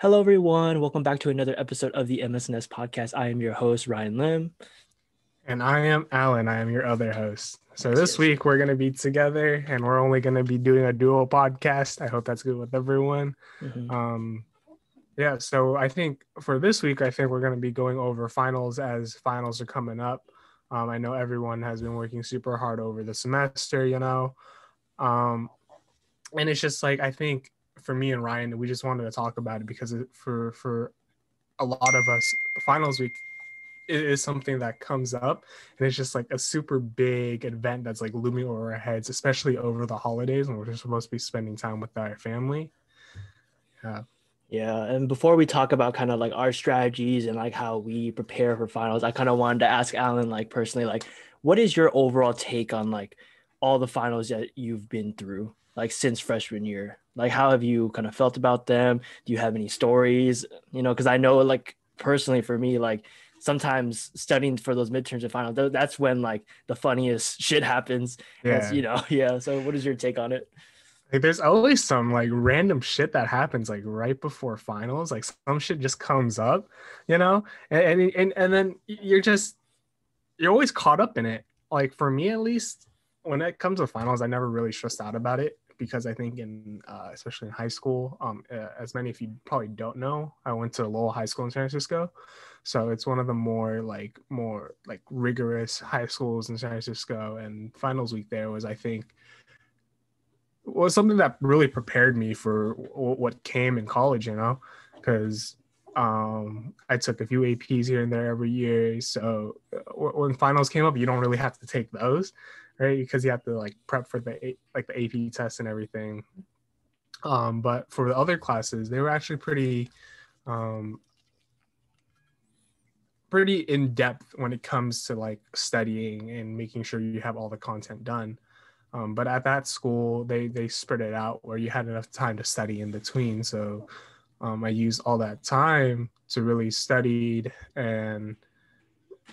Hello, everyone. Welcome back to another episode of the MSNS Podcast. I am your host, Ryan Lim. And I am Alan. I am your other host. So this week, we're going to be together, and we're only going to be doing a duo podcast. I hope that's good with everyone. Mm-hmm. So I think for this week, we're going to be going over finals as finals are coming up. I know everyone has been working super hard over the semester, you know. And it's just like, I think, for me and Ryan, we just wanted to talk about it because for a lot of us, finals week is something that comes up, and it's just like a super big event that's like looming over our heads, especially over the holidays when we're supposed to be spending time with our family. Yeah, and before we talk about kind of like our strategies and like how we prepare for finals, I kind of wanted to ask Alan, like personally, like what is your overall take on like all the finals that you've been through, like since freshman year? Like, how have you kind of felt about them? Do you have any stories? You know, because I know, like, personally for me, like, sometimes studying for those midterms and finals, that's when, like, the funniest shit happens. Yeah. You know, yeah. So what is your take on it? Like, there's always some, like, random shit that happens, like, right before finals. Like, some shit just comes up, you know? And then you're always caught up in it. Like, for me, at least, when it comes to finals, I never really stressed out about it, because I think especially in high school, as many of you probably don't know, I went to Lowell High School in San Francisco. So it's one of the more rigorous high schools in San Francisco, and finals week there was something that really prepared me for what came in college, you know, because I took a few APs here and there every year. So when finals came up, you don't really have to take those, right? Because you have to like prep for the AP test and everything. But for the other classes, they were actually pretty in depth when it comes to like studying and making sure you have all the content done. But at that school, they spread it out where you had enough time to study in between. So I used all that time to really studied and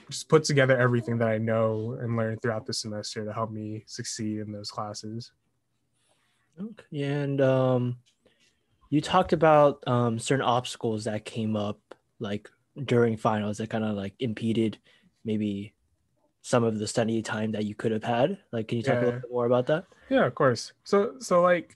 just put together everything that I know and learned throughout the semester to help me succeed in those classes. Okay. And you talked about certain obstacles that came up like during finals that kind of like impeded maybe some of the study time that you could have had. Like, can you talk a little bit more about that? Yeah, of course. So like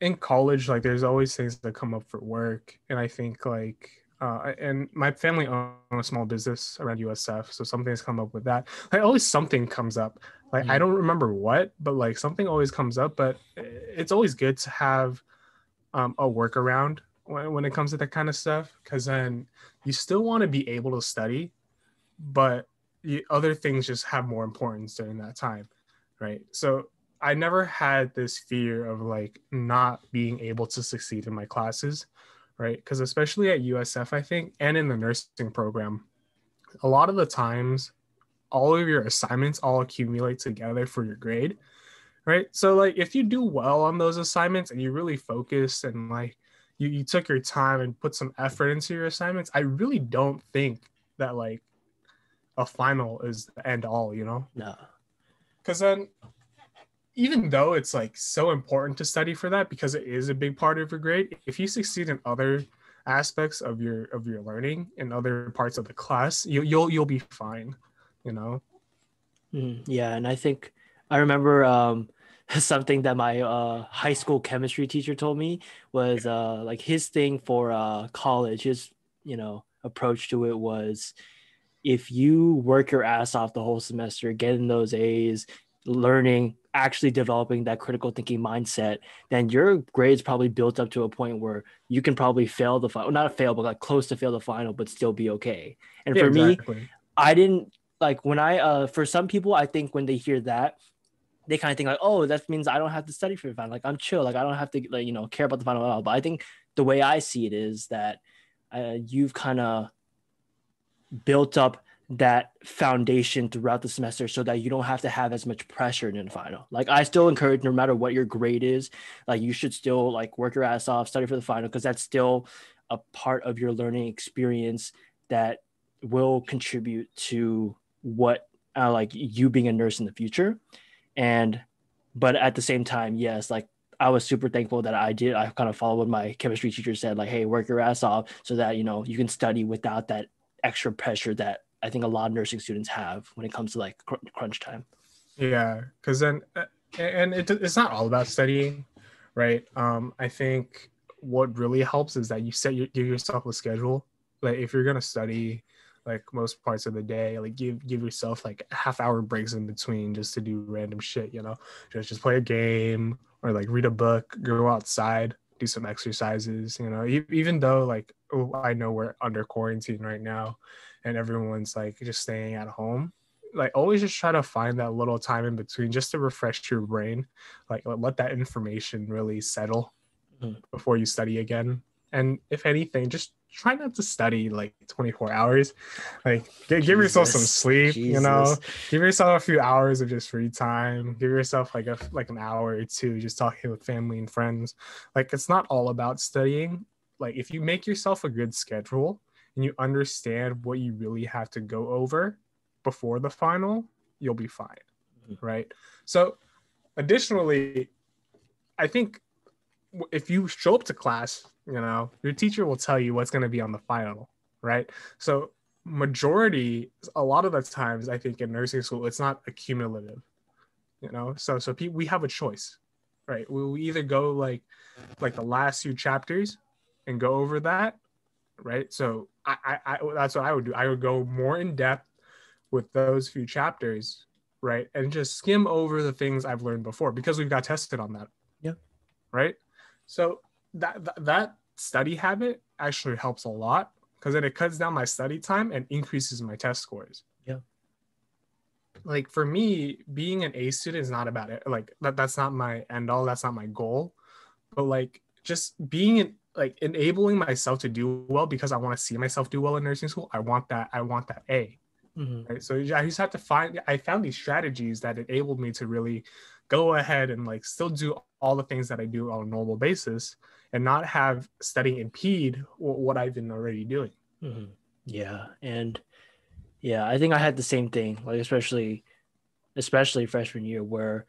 in college, like there's always things that come up for work. And I think like, and my family owned a small business around USF, so something's come up with that. Like always something comes up. Like I don't remember what, but like something always comes up. But it's always good to have a workaround when it comes to that kind of stuff, because then you still want to be able to study, but other things just have more importance during that time, right? So I never had this fear of like not being able to succeed in my classes, right? Because especially at USF, I think, and in the nursing program, a lot of the times, all of your assignments all accumulate together for your grade, right? So like, if you do well on those assignments and you really focus and like, you took your time and put some effort into your assignments, I really don't think that like a final is the end all, you know? No. Because then, even though it's like so important to study for that because it is a big part of your grade, if you succeed in other aspects of your learning and other parts of the class, you'll be fine, you know? Yeah, and I think I remember something that my high school chemistry teacher told me was like his thing for college, his approach to it was, if you work your ass off the whole semester, getting those A's, learning, actually developing that critical thinking mindset, then your grades probably built up to a point where you can probably fail the final, not fail, but like close to fail the final, but still be okay. And yeah, for me, I didn't like when I, for some people, I think when they hear that, they kind of think like, oh, that means I don't have to study for the final. Like I'm chill. Like I don't have to like, care about the final at all. But I think the way I see it is that you've kind of built up that foundation throughout the semester so that you don't have to have as much pressure in the final. Like I still encourage, no matter what your grade is, like you should still like work your ass off, study for the final, because that's still a part of your learning experience that will contribute to what like you being a nurse in the future. But at the same time, yes, like I was super thankful that I did. I kind of followed what my chemistry teacher said, like, hey, work your ass off so that, you know, you can study without that extra pressure that I think a lot of nursing students have when it comes to like crunch time. Yeah, because then, and it's not all about studying, right? I think what really helps is that you give yourself a schedule. Like if you're gonna study, like most parts of the day, like give yourself like half hour breaks in between just to do random shit, you know, just play a game or like read a book, go outside, do some exercises, you know, even though like, oh, I know we're under quarantine right now and everyone's like just staying at home. Like always just try to find that little time in between just to refresh your brain, like let that information really settle before you study again. And if anything, just try not to study like 24 hours, like give yourself some sleep, you know, give yourself a few hours of just free time, give yourself like an hour or two, just talking with family and friends. Like it's not all about studying. Like if you make yourself a good schedule and you understand what you really have to go over before the final, you'll be fine. Right. So additionally, I think if you show up to class, you know, your teacher will tell you what's going to be on the final, right? So a lot of the times, I think in nursing school, it's not accumulative, you know? So we have a choice, right? We either go like the last few chapters and go over that, right? So I that's what I would do. I would go more in depth with those few chapters, right? And just skim over the things I've learned before because we've got tested on that. Yeah. Right? So that study habit actually helps a lot because then it cuts down my study time and increases my test scores. Yeah. Like for me, being an A student is not about it. Like that's not my end all. That's not my goal. But like just enabling myself to do well because I want to see myself do well in nursing school. I want that A. Mm-hmm. Right? So I just have to I found these strategies that enabled me to really go ahead and like still do all the things that I do on a normal basis and not have studying impede what I've been already doing. Mm-hmm. Yeah. And yeah, I think I had the same thing, like especially freshman year where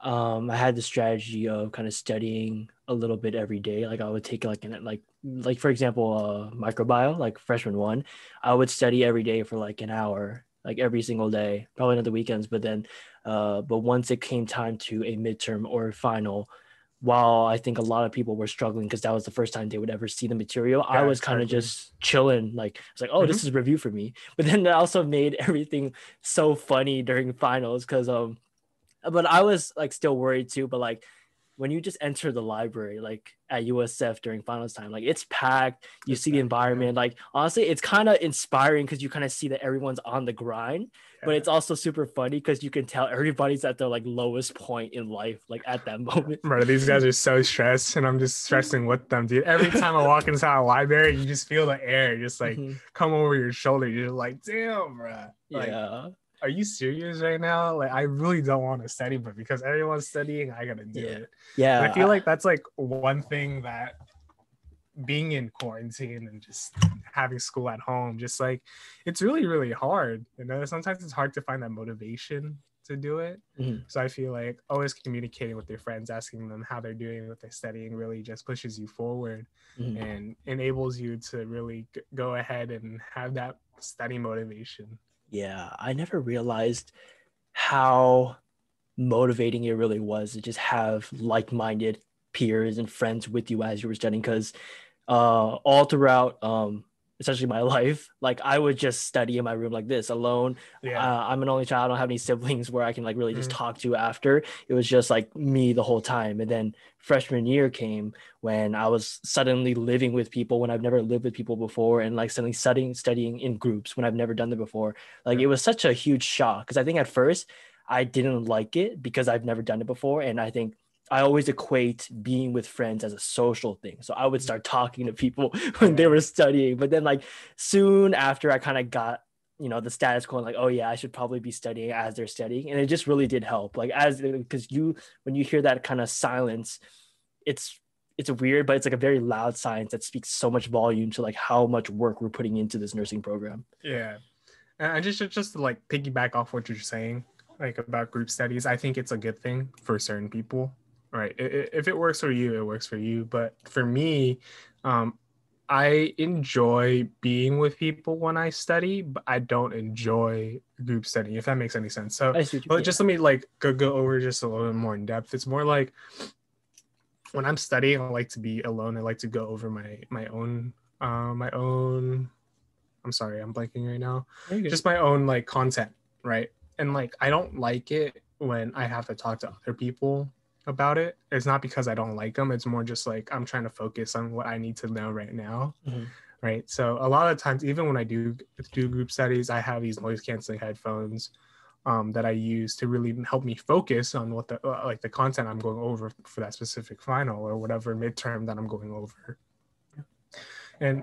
I had the strategy of kind of studying a little bit every day. Like I would take like for example, microbiology, like freshman one, I would study every day for like an hour, like every single day, probably not the weekends, but then but once it came time to a midterm or a final, while I think a lot of people were struggling because that was the first time they would ever see the material, yeah, I was kind of just chilling. Like, it's like, oh, mm-hmm. This is review for me. But then that also made everything so funny during finals because, but I was like still worried too. But like when you just enter the library, like at USF during finals time, like it's packed, you see the environment. Like honestly, it's kind of inspiring because you kind of see that everyone's on the grind. But it's also super funny because you can tell everybody's at their like lowest point in life, like at that moment. Bro, these guys are so stressed and I'm just stressing with them, dude. Every time I walk inside a library, you just feel the air just like come over your shoulder. You're like, damn, bro. Like, yeah. Are you serious right now? Like, I really don't want to study, but because everyone's studying, I got to do it. Yeah. And I feel like that's like one thing that being in quarantine and just having school at home, just like it's really, really hard. You know, sometimes it's hard to find that motivation to do it. Mm-hmm. So I feel like always communicating with your friends, asking them how they're doing, what they're studying really just pushes you forward and enables you to really go ahead and have that study motivation. Yeah, I never realized how motivating it really was to just have like-minded peers and friends with you as you were studying, because all throughout essentially my life, like I would just study in my room like this alone. I'm an only child, I don't have any siblings where I can like really just talk to after. It was just like me the whole time. And then freshman year came when I was suddenly living with people when I've never lived with people before, and like suddenly studying in groups when I've never done that before. Like it was such a huge shock, because I think at first I didn't like it because I've never done it before, and I think I always equate being with friends as a social thing. So I would start talking to people when they were studying. But then like soon after, I kind of got, you know, the status quo, like, oh yeah, I should probably be studying as they're studying. And it just really did help. Like because when you hear that kind of silence, it's weird, but it's like a very loud silence that speaks so much volume to like how much work we're putting into this nursing program. Yeah. And I just to like piggyback off what you're saying, like about group studies, I think it's a good thing for certain people. right? If it works for you, it works for you. But for me, I enjoy being with people when I study, but I don't enjoy group studying, if that makes any sense. So just let me like go over just a little bit more in depth. It's more like when I'm studying, I like to be alone. I like to go over my own, I'm sorry, I'm blanking right now. Just my own like content, right? And like, I don't like it when I have to talk to other people about it. It's not because I don't like them, it's more just like I'm trying to focus on what I need to know right now. Mm-hmm. Right, so a lot of times, even when I do group studies, I have these noise canceling headphones that I use to really help me focus on what the content I'm going over for that specific final or whatever midterm that I'm going over. And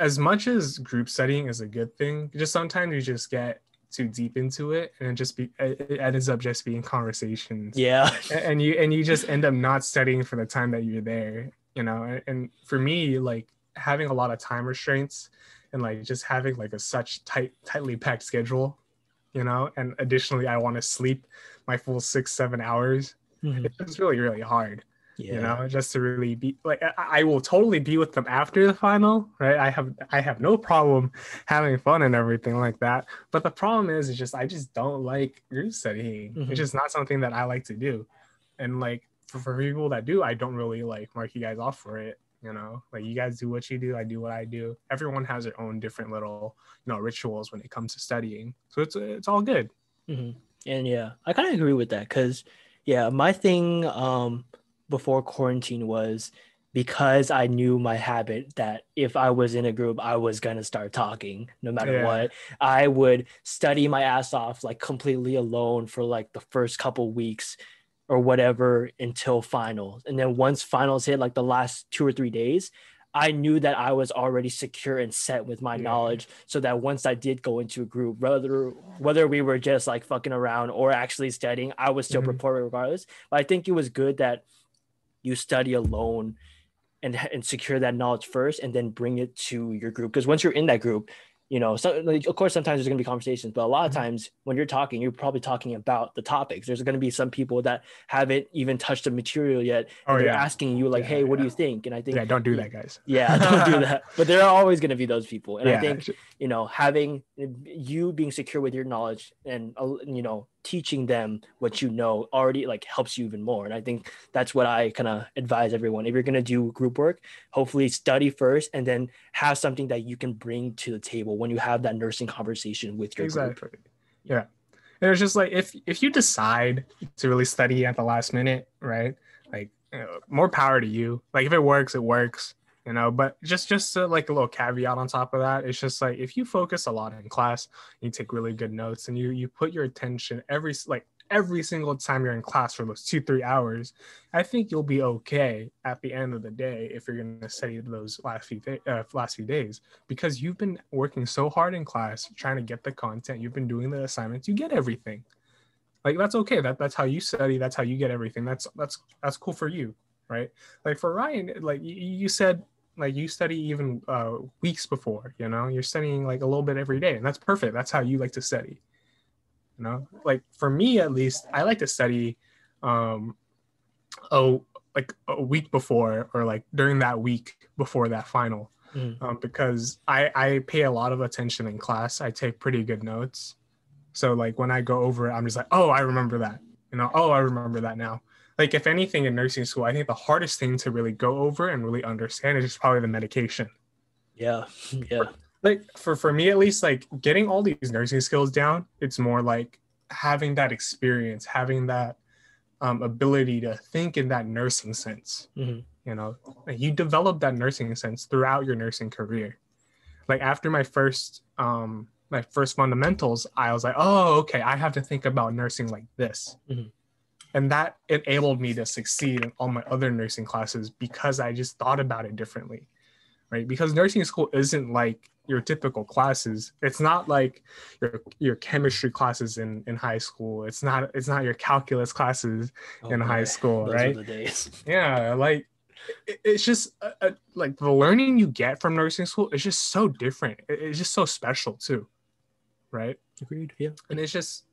as much as group studying is a good thing, just sometimes you just get too deep into it, and it ends up just being conversations. Yeah. and you just end up not studying for the time that you're there, you know. And for me, like having a lot of time restraints and like just having like a such tightly packed schedule, you know, and additionally I want to sleep my full 6-7 hours. Mm-hmm. It's really hard. Yeah. You know, just to really be like, I will totally be with them after the final, right? I have no problem having fun and everything like that. But the problem is just, I just don't like group studying. Mm-hmm. It's just not something that I like to do. And like for people that do, I don't really like mark you guys off for it. You know, like you guys do what you do, I do what I do. Everyone has their own different little, you know, rituals when it comes to studying. So it's all good. Mm-hmm. And yeah, I kind of agree with that. 'Cause yeah, my thing, before quarantine was because I knew my habit that if I was in a group, I was going to start talking no matter what. I would study my ass off like completely alone for like the first couple weeks or whatever until finals. And then once finals hit, like the last 2 or 3 days, I knew that I was already secure and set with my knowledge, so that once I did go into a group, whether we were just like fucking around or actually studying, I was still prepared regardless. But I think it was good that you study alone and secure that knowledge first and then bring it to your group. Because once you're in that group, you know, so, like, of course, sometimes there's going to be conversations, but a lot of times when you're talking, you're probably talking about the topics. There's going to be some people that haven't even touched the material yet. And they're asking you like, hey, what do you think? And I think, don't do that, guys. Yeah, don't do that. But there are always going to be those people. And I think, you know, having you being secure with your knowledge and, you know, teaching them what you know already like helps you even more. And I think that's what I kind of advise everyone. If you're going to do group work, hopefully study first and then have something that you can bring to the table when you have that nursing conversation with your group. Yeah. And it's just like, if you decide to really study at the last minute, right? Like, you know, more power to you. Like if it works, it works, you know. But just like a little caveat on top of that, it's just like, if you focus a lot in class, you take really good notes and you put your attention every single time you're in class for those 2-3 hours, I think you'll be okay at the end of the day if you're going to study those last few days, because you've been working so hard in class, trying to get the content, you've been doing the assignments, you get everything. Like, that's okay. That's how you study. That's how you get everything. That's cool for you. Right. Like for Ryan, like you said, like you study even weeks before, you know, you're studying like a little bit every day, and that's perfect. That's how you like to study. You know, like for me, at least, I like to study a week before, or like during that week before that final, because I pay a lot of attention in class. I take pretty good notes. So like when I go over it, I'm just like, oh, I remember that, you know, oh, I remember that now. Like if anything in nursing school, I think the hardest thing to really go over and really understand is just probably the medication. Yeah. Yeah. Like for me, at least, like getting all these nursing skills down, it's more like having that experience, having that ability to think in that nursing sense. Mm-hmm. You know, like you develop that nursing sense throughout your nursing career. Like after my first fundamentals, I was like, oh, okay, I have to think about nursing like this. Mm-hmm. And that enabled me to succeed in all my other nursing classes, because I just thought about it differently. Right? Because nursing school isn't like your typical classes. It's not like your chemistry classes in high school. It's not your calculus classes in high school. Those right? Are the days. Yeah, like it's just like the learning you get from nursing school is just so different. It's just so special too, right? Agreed. Yeah. And it's just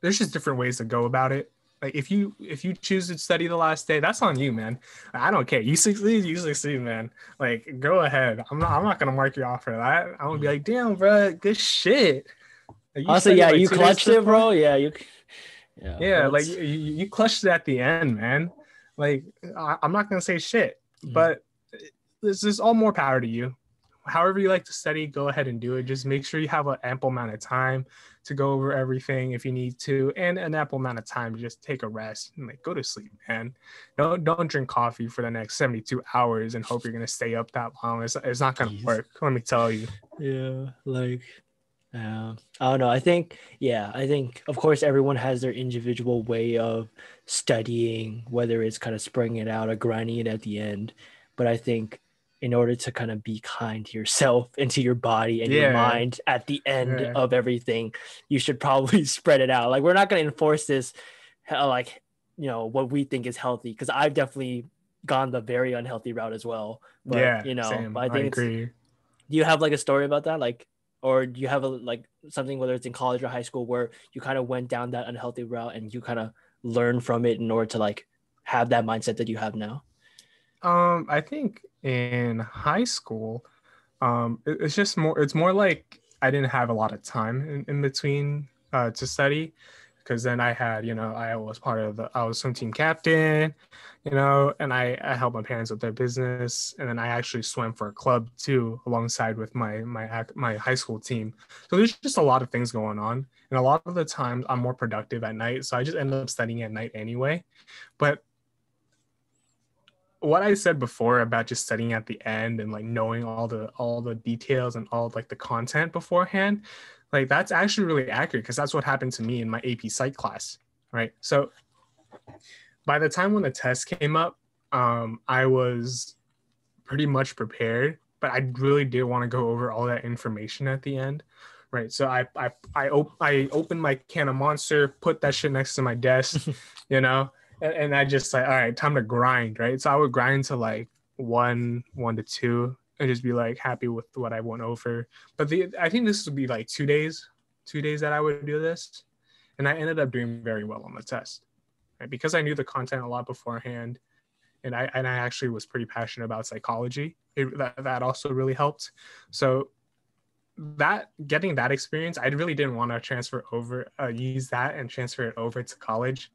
there's just different ways to go about it. Like if you choose to study the last day, that's on you, man. I don't care. You succeed, man. Like, go ahead. I'm not gonna mark you off for that. I'm gonna be like, damn, bro, good shit. Like, also, yeah, like, you clutched it, bro. Yeah, yeah, like you clutched it at the end, man. Like, I'm not gonna say shit, but this is all more power to you. However you like to study, go ahead and do it. Just make sure you have an ample amount of time to go over everything if you need to, and an ample amount of time to just take a rest and, like, go to sleep, man. Don't drink coffee for the next 72 hours and hope you're going to stay up that long. It's not going to work, let me tell you. Yeah, like, I don't know. I think, of course, everyone has their individual way of studying, whether it's kind of springing it out or grinding it at the end. But I think, in order to kind of be kind to yourself and to your body and your mind at the end of everything, you should probably spread it out. Like, we're not going to enforce this, like, you know, what we think is healthy, because I've definitely gone the very unhealthy route as well. But, you know, same. But I think I agree. Do you have like a story about that? Like, or do you have like something, whether it's in college or high school, where you kind of went down that unhealthy route and you kind of learned from it in order to like have that mindset that you have now? I think in high school, it's just more, it's more like I didn't have a lot of time in between to study, because then I had, you know, I was swim team captain, you know, and I helped my parents with their business. And then I actually swam for a club too, alongside with my high school team. So there's just a lot of things going on. And a lot of the times I'm more productive at night. So I just ended up studying at night anyway. But what I said before about just studying at the end and like knowing all the details and all like the content beforehand, like that's actually really accurate, because that's what happened to me in my AP Psych class, right? So by the time when the test came up, I was pretty much prepared, but I really did want to go over all that information at the end, right? So I opened my can of Monster, put that shit next to my desk, you know? And I just like, all right, time to grind, right? So I would grind to like one to two and just be like happy with what I went over. But I think this would be like two days that I would do this. And I ended up doing very well on the test, right? Because I knew the content a lot beforehand. And I actually was pretty passionate about psychology. That also really helped. So getting that experience, I really didn't want to use that and transfer it over to college.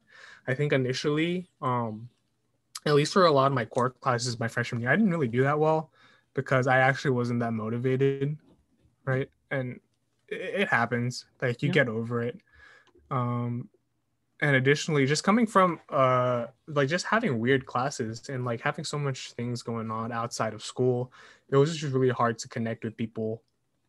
I think initially, at least for a lot of my core classes my freshman year, I didn't really do that well because I actually wasn't that motivated, right? And it happens, like you get over it. And additionally, just coming from like just having weird classes and like having so much things going on outside of school, it was just really hard to connect with people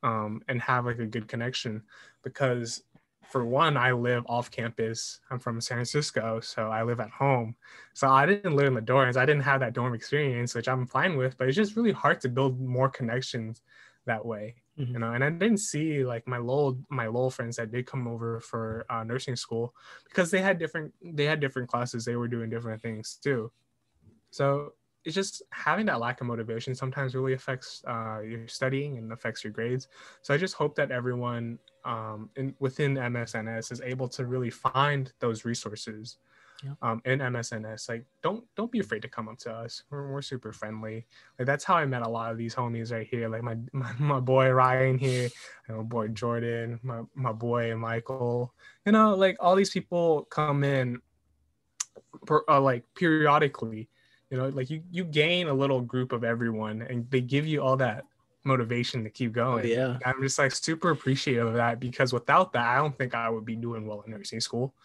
and have like a good connection, because for one, I live off campus. I'm from San Francisco, so I live at home. So I didn't live in the dorms. I didn't have that dorm experience, which I'm fine with, but it's just really hard to build more connections that way, you know? And I didn't see like my Lowell friends that did come over for nursing school, because they had different classes. They were doing different things too. So it's just having that lack of motivation sometimes really affects your studying and affects your grades. So I just hope that everyone within MSNS is able to really find those resources in MSNS. Like, don't be afraid to come up to us. We're super friendly. Like, that's how I met a lot of these homies right here. Like my boy Ryan here, and my boy Jordan, my boy Michael. You know, like all these people come in like periodically. You know, like you gain a little group of everyone and they give you all that motivation to keep going. Oh, yeah. I'm just like super appreciative of that, because without that, I don't think I would be doing well in nursing school,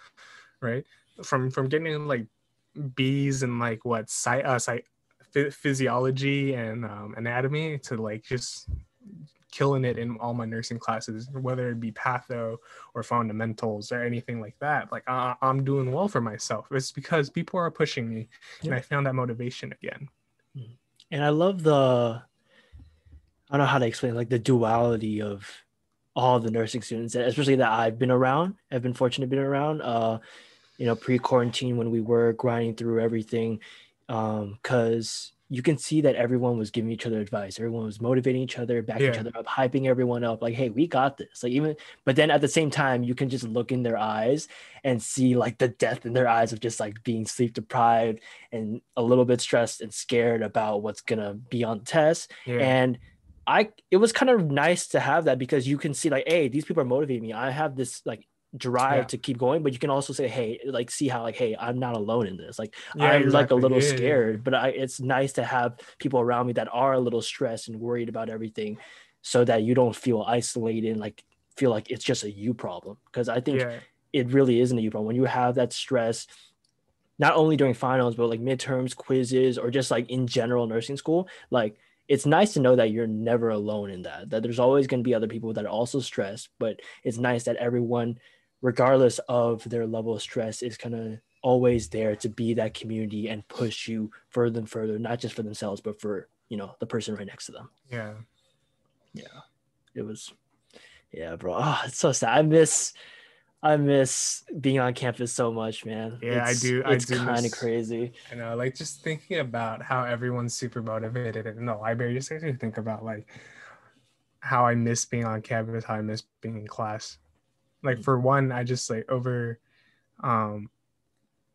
right? From getting like B's and like physiology and anatomy to like just killing it in all my nursing classes, whether it be patho or fundamentals or anything like that. Like I'm doing well for myself. It's because people are pushing me and I found that motivation again. And I love I don't know how to explain, like the duality of all the nursing students, especially that I've been fortunate to be around, you know, pre-quarantine when we were grinding through everything, because you can see that everyone was giving each other advice. Everyone was motivating each other, backing each other up, hyping everyone up. Like, hey, we got this. Like, even, but then at the same time, you can just look in their eyes and see like the death in their eyes of just like being sleep deprived and a little bit stressed and scared about what's gonna be on the test. Yeah. And it was kind of nice to have that, because you can see like, hey, these people are motivating me. I have this like drive to keep going. But you can also say, hey, like, see how like, hey, I'm not alone in this. Like, I'm like a little scared, but it's nice to have people around me that are a little stressed and worried about everything, so that you don't feel isolated and like feel like it's just a you problem. Because I think it really isn't a you problem when you have that stress, not only during finals, but like midterms, quizzes, or just like in general nursing school. Like, it's nice to know that you're never alone in that, that there's always going to be other people that are also stressed, but it's nice that everyone, regardless of their level of stress, is kind of always there to be that community and push you further and further, not just for themselves, but for, you know, the person right next to them. Yeah. Yeah. It was, yeah, bro. Oh, it's so sad. I miss being on campus so much, man. Yeah, I do. It's kind of crazy. I know, like, just thinking about how everyone's super motivated in the library, just actually think about like how I miss being on campus, how I miss being in class. Like, for one, I just like over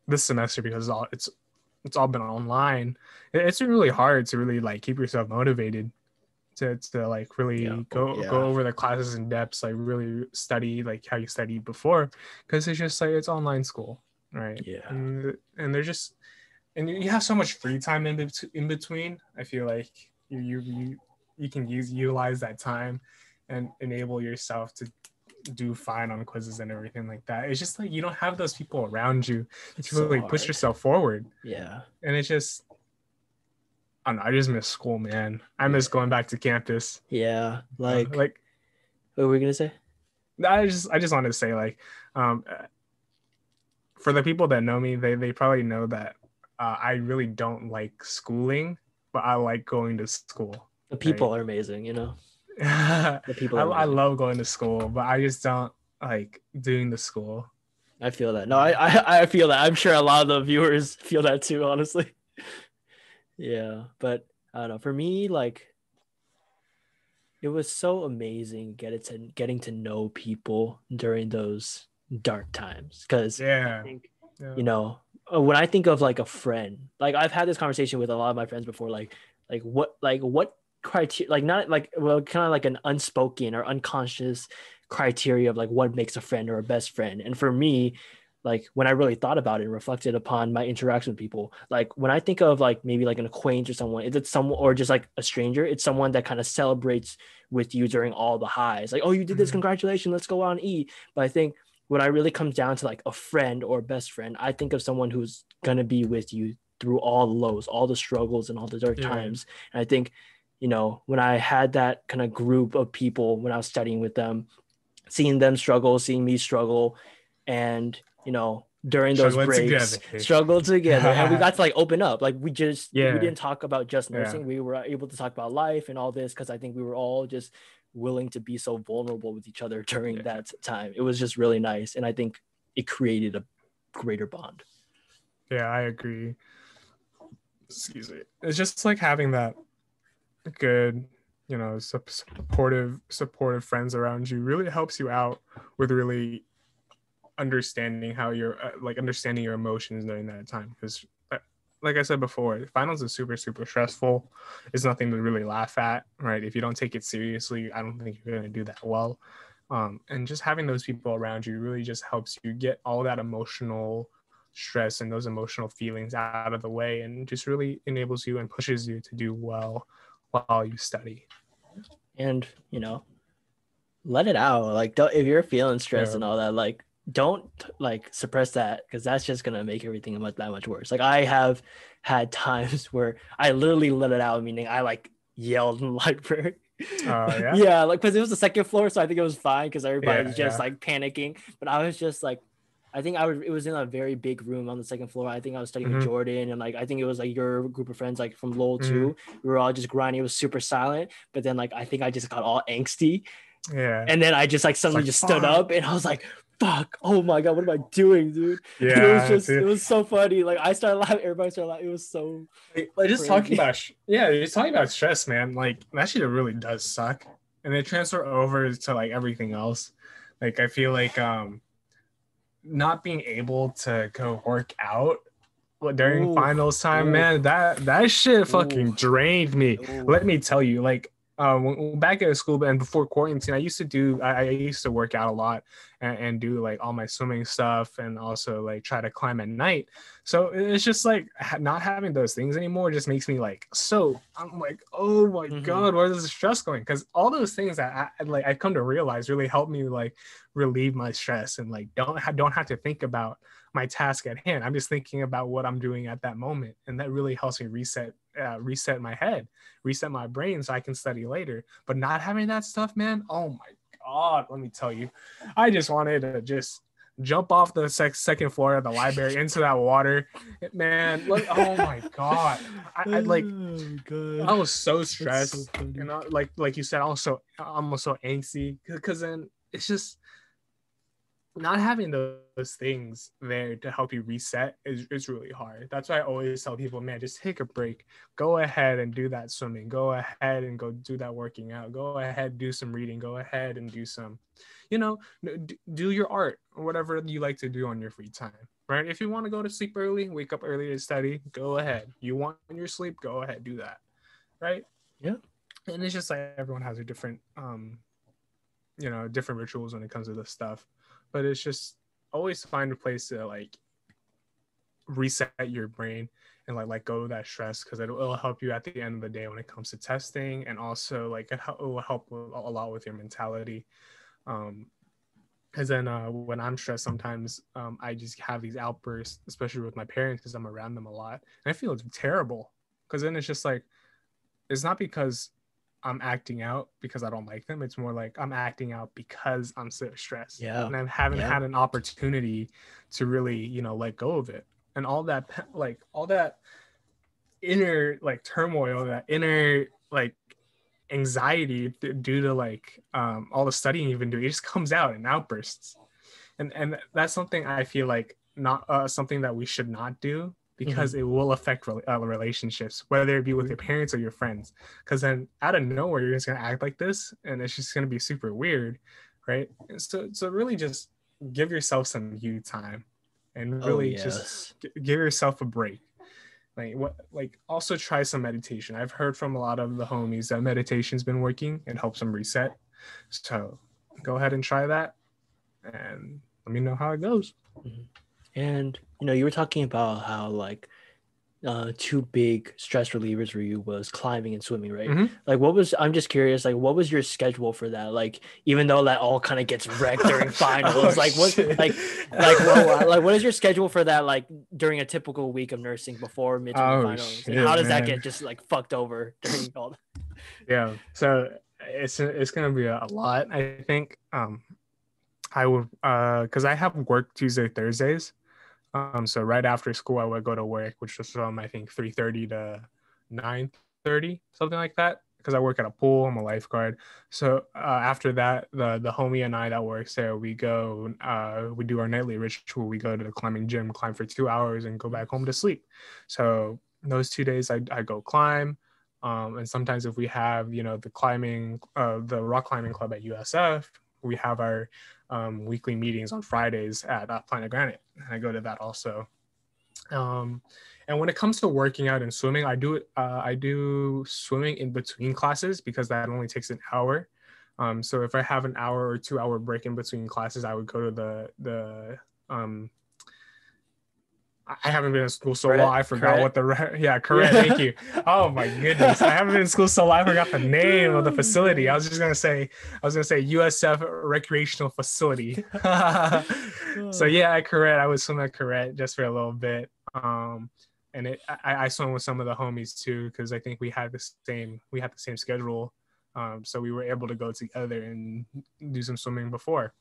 this semester, because it's all been online, it's really hard to really like keep yourself motivated to like really go over the classes in depth, like really study like how you studied before, because it's just like it's online school, right? Yeah. And they're just, and you have so much free time in between. I feel like you can utilize that time and enable yourself to do fine on quizzes and everything like that. It's just like you don't have those people around you to so like push yourself forward. Yeah. And it's just, I don't know, I just miss school, man. I miss going back to campus. Yeah. Like what were we gonna say? I just wanted to say, like, for the people that know me, they probably know that I really don't like schooling, but I like going to school. The people are amazing, you know. I love going to school, but I just don't like doing the school. I feel that. No, I feel that. I'm sure a lot of the viewers feel that too, honestly. Yeah, but I don't know. For me, like, it was so amazing getting to know people during those dark times. Because I think, you know, when I think of like a friend, like I've had this conversation with a lot of my friends before, like what criteria, like, not like, well, kind of like an unspoken or unconscious criteria of like what makes a friend or a best friend. And for me, like, when I really thought about it and reflected upon my interaction with people, like when I think of like maybe like an acquaintance or someone, it's someone, or just like a stranger, it's someone that kind of celebrates with you during all the highs, like, oh, you did this, congratulations, let's go out and eat. But I think when I really comes down to like a friend or a best friend, I think of someone who's gonna be with you through all the lows, all the struggles, and all the dark times. And I think, you know, when I had that kind of group of people, when I was studying with them, seeing them struggle, seeing me struggle, and, you know, during those breaks, struggled together. And we got to like open up. Like, we just, we didn't talk about just nursing. We were able to talk about life and all this, because I think we were all just willing to be so vulnerable with each other during that time. It was just really nice. And I think it created a greater bond. Yeah, I agree. Excuse me. It's just like having that good, you know, supportive friends around you really helps you out with really understanding how you're like understanding your emotions during that time, because like I said before, finals is super stressful. It's nothing to really laugh at, right? If you don't take it seriously, I don't think you're going to do that well, and just having those people around you really just helps you get all that emotional stress and those emotional feelings out of the way, and just really enables you and pushes you to do well while you study. And, you know, let it out. Like, don't, if you're feeling stressed and all that, like, don't like suppress that, because that's just gonna make everything that much worse. Like, I have had times where I literally let it out, meaning I like yelled in the library. Yeah, like, because it was the second floor, so I think it was fine, because everybody was just like panicking. But I was just like, I think it was in a very big room on the second floor. I think I was studying with Jordan, and like, I think it was like your group of friends, like from Lowell too. We were all just grinding. It was super silent, but then like, I think I just got all angsty. Yeah. And then I just like suddenly just stood up, and I was like, fuck, oh my god, what am I doing, dude? Yeah, it was just dude. It was so funny. Like I started laughing, everybody started laughing. It was so like just crazy. Talking about just talking about stress, man. Like that shit really does suck, and they transfer over to like everything else. Like I feel like not being able to go work out during finals time, man, that shit fucking drained me. Let me tell you, like back at school and before quarantine, I used to work out a lot and do like all my swimming stuff and also like try to climb at night. So it's just like not having those things anymore just makes me like, so I'm like, oh my god, where is the stress going? Because all those things that I've come to realize really helped me like relieve my stress and like don't have to think about my task at hand. I'm just thinking about what I'm doing at that moment, and that really helps me reset my head, reset my brain, so I can study later. But not having that stuff, man, oh my god, let me tell you, I just wanted to just jump off the second floor of the library into that water, man. Look, oh my god, I was so stressed, so you know, like you said, also I'm so angsty, because then it's just not having those things there to help you reset is really hard. That's why I always tell people, man, just take a break. Go ahead and do that swimming. Go ahead and go do that working out. Go ahead, do some reading. Go ahead and do some, do your art or whatever you like to do on your free time, right? If you want to go to sleep early, wake up early to study, go ahead. You want your sleep, go ahead, do that, right? Yeah. And it's just like everyone has a different, different rituals when it comes to this stuff. But it's just always find a place to like reset your brain and like let go of that stress, because it'll help you at the end of the day when it comes to testing, and also like it will help a lot with your mentality. Because then when I'm stressed sometimes, I just have these outbursts, especially with my parents, because I'm around them a lot. And I feel it's terrible, because then it's just like, it's not because I'm acting out because I don't like them. It's more like I'm acting out because I'm so stressed. Yeah. And I haven't had an opportunity to really, let go of it. And all that inner like turmoil, that inner like anxiety due to like all the studying you've been doing, it just comes out in outbursts. And that's something I feel like not something that we should not do, because it will affect relationships, whether it be with your parents or your friends. Because then out of nowhere, you're just going to act like this, and it's just going to be super weird, right? And so really just give yourself some you time, and really just give yourself a break. Also try some meditation. I've heard from a lot of the homies that meditation's been working and helps them reset. So go ahead and try that, and let me know how it goes. Mm-hmm. And, you were talking about how, like, two big stress relievers for you was climbing and swimming, right? Mm-hmm. Like, I'm just curious, like, what was your schedule for that? Like, even though that all kind of gets wrecked during finals, what is your schedule for that, like, during a typical week of nursing before midterm finals? And how does that get just, like, fucked over during all that? Yeah, so it's going to be a lot, I think. I would, because I have work Tuesday, Thursdays. So right after school, I would go to work, which was from, I think, 3:30 to 9:30, something like that, because I work at a pool. I'm a lifeguard. So after that, the homie and I that works there, we go, we do our nightly ritual. We go to the climbing gym, climb for 2 hours, and go back home to sleep. So those 2 days, I go climb. And sometimes if we have, the rock climbing club at USF, we have our weekly meetings on Fridays at Planet Granite, and I go to that also. And when it comes to working out and swimming, I do swimming in between classes, because that only takes an hour. So if I have an hour or 2 hour break in between classes, I would go to I haven't been in school so long. I forgot what correct. Thank you. Oh my goodness, I haven't been in school so long. I forgot the name of the facility. I was gonna say USF Recreational Facility. So yeah, at Corbet, I would swim at Corbet just for a little bit. And I swim with some of the homies too, because I think we had the same schedule. So we were able to go together and do some swimming before.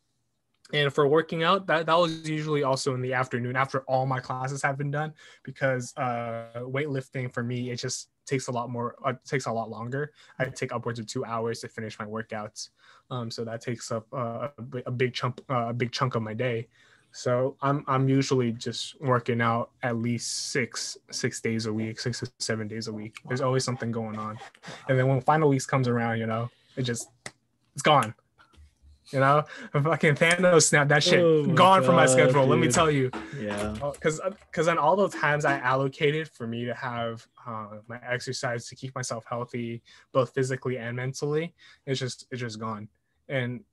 And for working out, that was usually also in the afternoon after all my classes have been done, because weightlifting for me, it just takes a lot longer. I take upwards of 2 hours to finish my workouts. So that takes up a big chunk of my day. So I'm usually just working out at least six to 7 days a week. There's always something going on. And then when final weeks comes around, you know, it's gone. You know, fucking Thanos snapped that shit. Oh, gone from my schedule, dude. Let me tell you. Yeah. Because on all those times I allocated for me to have my exercise to keep myself healthy, both physically and mentally, it's just gone. And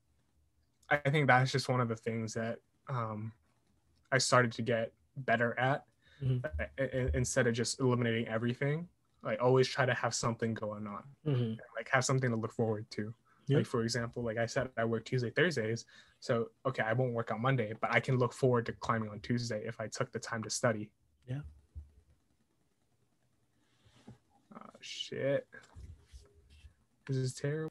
I think that's just one of the things that I started to get better at. Mm-hmm. Instead of just eliminating everything, like always try to have something going on, mm-hmm. like have something to look forward to. Yep. Like, for example, like I said, I work Tuesday, Thursdays. So, okay, I won't work on Monday, but I can look forward to climbing on Tuesday if I took the time to study. Yeah. Oh, shit. This is terrible.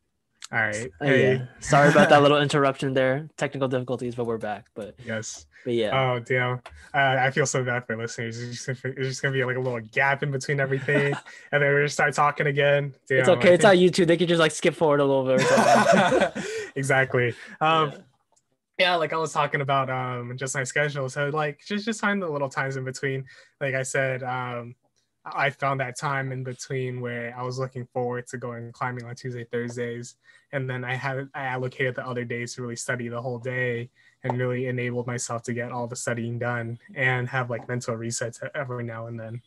All right. Hey. Yeah. Sorry about that little interruption there. Technical difficulties, but we're back. But yes. But yeah. Oh, damn. I feel so bad for listeners. It's just going to be like a little gap in between everything. And then we're going to start talking again. Damn, it's okay. It's on YouTube. They can just like skip forward a little bit. Exactly. Yeah, like I was talking about just my schedule. So like just find the little times in between. Like I said, I found that time in between where I was looking forward to going climbing on Tuesday, Thursdays. And then I allocated the other days to really study the whole day and really enabled myself to get all the studying done and have like mental resets every now and then.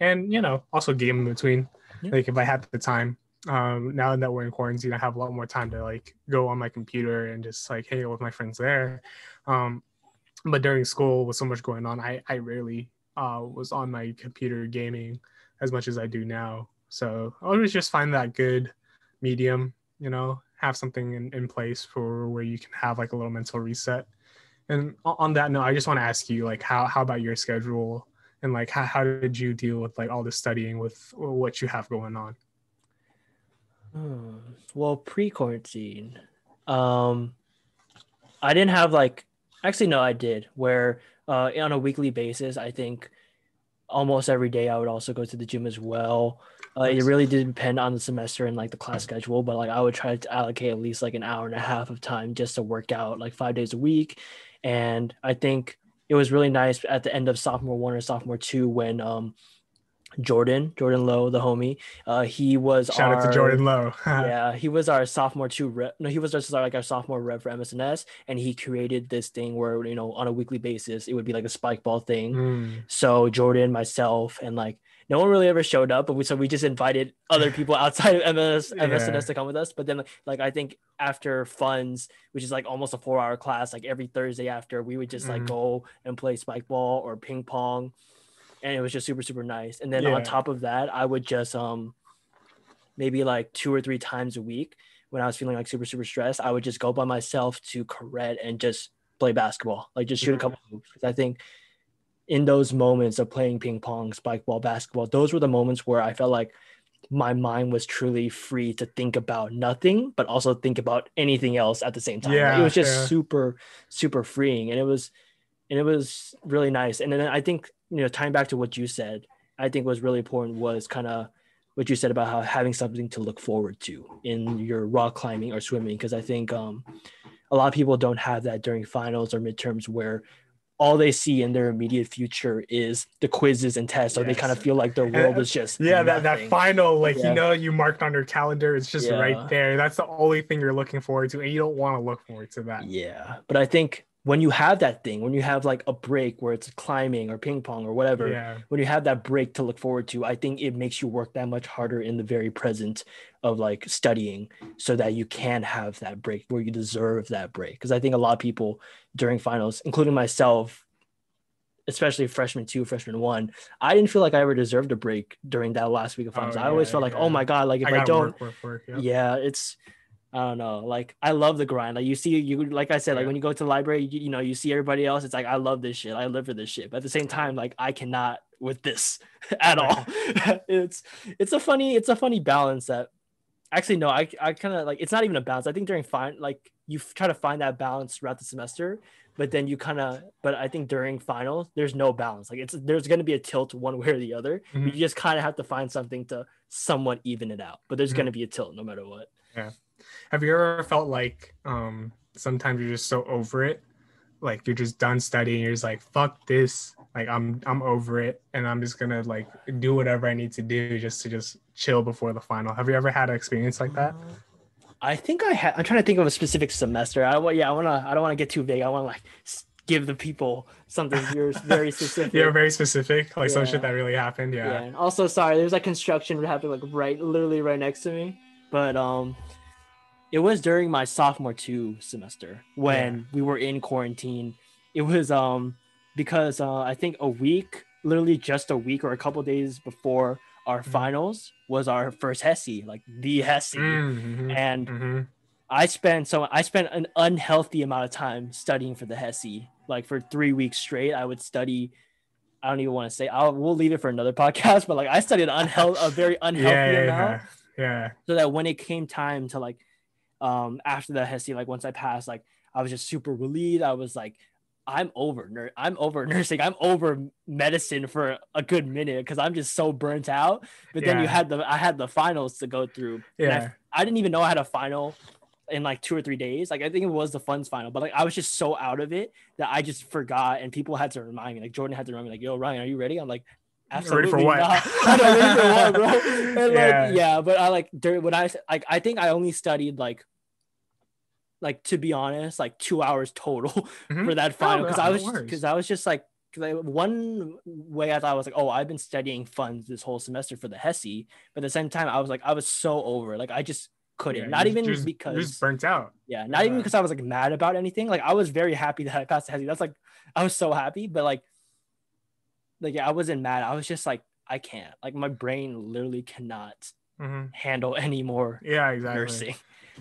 And, you know, also game in between. Yeah. Like if I had the time, now that we're in quarantine, I have a lot more time to like go on my computer and just like hang out with my friends there. But during school with so much going on, I rarely was on my computer gaming as much as I do now. So I always just find that good medium, you know, have something in place for where you can have like a little mental reset. And on that note, I just want to ask you, like, how about your schedule and like how did you deal with like all the studying with what you have going on? Well, pre-quarantine, I didn't have like, actually, no, I did, where on a weekly basis, I think almost every day I would also go to the gym as well. It really did depend on the semester and like the class schedule, but like I would try to allocate at least like an hour and a half of time just to work out like 5 days a week. And I think it was really nice at the end of sophomore one or sophomore two when Jordan Lowe, the homie, he was shout out to Jordan Lowe. Yeah, he was our sophomore two rep. No, he was just like our sophomore rep for MSNS, and he created this thing where, you know, on a weekly basis it would be like a spike ball thing. So Jordan, myself, and like no one really ever showed up, but we just invited other people outside of MSNS to come with us. But then like I think after funds, which is like almost a 4-hour class, like every Thursday after, we would just like go and play spike ball or ping pong. And it was just super, super nice. And then on top of that, I would just maybe like 2 or 3 times a week when I was feeling like super, super stressed, I would just go by myself to Corbett and just play basketball, like just shoot a couple of hoops. Because I think in those moments of playing ping pong, spike ball, basketball, those were the moments where I felt like my mind was truly free to think about nothing, but also think about anything else at the same time. Yeah, like it was just super, super freeing. And it was really nice. And then I think, you know, tying back to what you said, I think was really important was kind of what you said about how having something to look forward to in your rock climbing or swimming. Because I think a lot of people don't have that during finals or midterms, where all they see in their immediate future is the quizzes and tests. So they kind of feel like their world is just that final, like, you know, you marked on your calendar, it's just right there. That's the only thing you're looking forward to, and you don't want to look forward to that. Yeah, but I think when you have that thing, when you have like a break where it's climbing or ping pong or whatever, when you have that break to look forward to, I think it makes you work that much harder in the very present of like studying, so that you can have that break where you deserve that break. Because I think a lot of people during finals, including myself, especially freshman 2, freshman 1, I didn't feel like I ever deserved a break during that last week of finals. I always felt like, oh my God, like if I don't, work, it's, I don't know. Like, I love the grind. Like, you like I said, like when you go to the library, you know, you see everybody else. It's like, I love this shit. I live for this shit. But at the same time, like, I cannot with this at all. It's a funny balance that Actually, no, I kind of like, it's not even a balance. I think during final, like you try to find that balance throughout the semester, but then you kind of, but I think during finals, there's no balance. Like it's, there's going to be a tilt one way or the other. Mm-hmm. You just kind of have to find something to somewhat even it out, but there's mm-hmm. going to be a tilt no matter what. Yeah. Have you ever felt like sometimes you're just so over it? Like you're just done studying. You're just like, fuck this. Like I'm over it. And I'm just going to like do whatever I need to do just to just chill before the final. Have you ever had an experience like that? I think I had, I'm trying to think of a specific semester. I don't want to get too vague. I want to like give the people something very specific. You're very specific. Like some shit that really happened. Yeah. And also, sorry, there's like construction happened like literally right next to me. But it was during my sophomore 2 semester when we were in quarantine. It was because I think a week, literally just a week or a couple days before our finals was our first HESI, like the HESI. Mm-hmm. And I spent an unhealthy amount of time studying for the HESI. Like for 3 weeks straight, I would study. I don't even want to say, we'll leave it for another podcast, but like I studied a very unhealthy amount. Yeah. So that when it came time to like, after the HESI, like once I passed, like I was just super relieved. I was like, I'm over nursing. I'm over medicine for a good minute because I'm just so burnt out. But then I had the finals to go through. Yeah. And I didn't even know I had a final in like 2 or 3 days. Like I think it was the funds final, but like I was just so out of it that I just forgot. And people had to remind me. Like Jordan had to remind me, like, "Yo, Ryan, are you ready?" I'm like, absolutely ready for what? Not. I'm not ready for what, bro. And but I like during when I like I think I only studied like to be honest, like 2 hours total for that final because I was just like, one way I thought I was like, oh, I've been studying funds this whole semester for the HESI, but at the same time I was like, I was so over it. Like I just couldn't. Just burnt out. Yeah, not even because I was like mad about anything. Like I was very happy that I passed the HESI. That's like I was so happy, but I wasn't mad. I was just like, I can't. Like my brain literally cannot handle any more. Yeah, exactly. Nursing.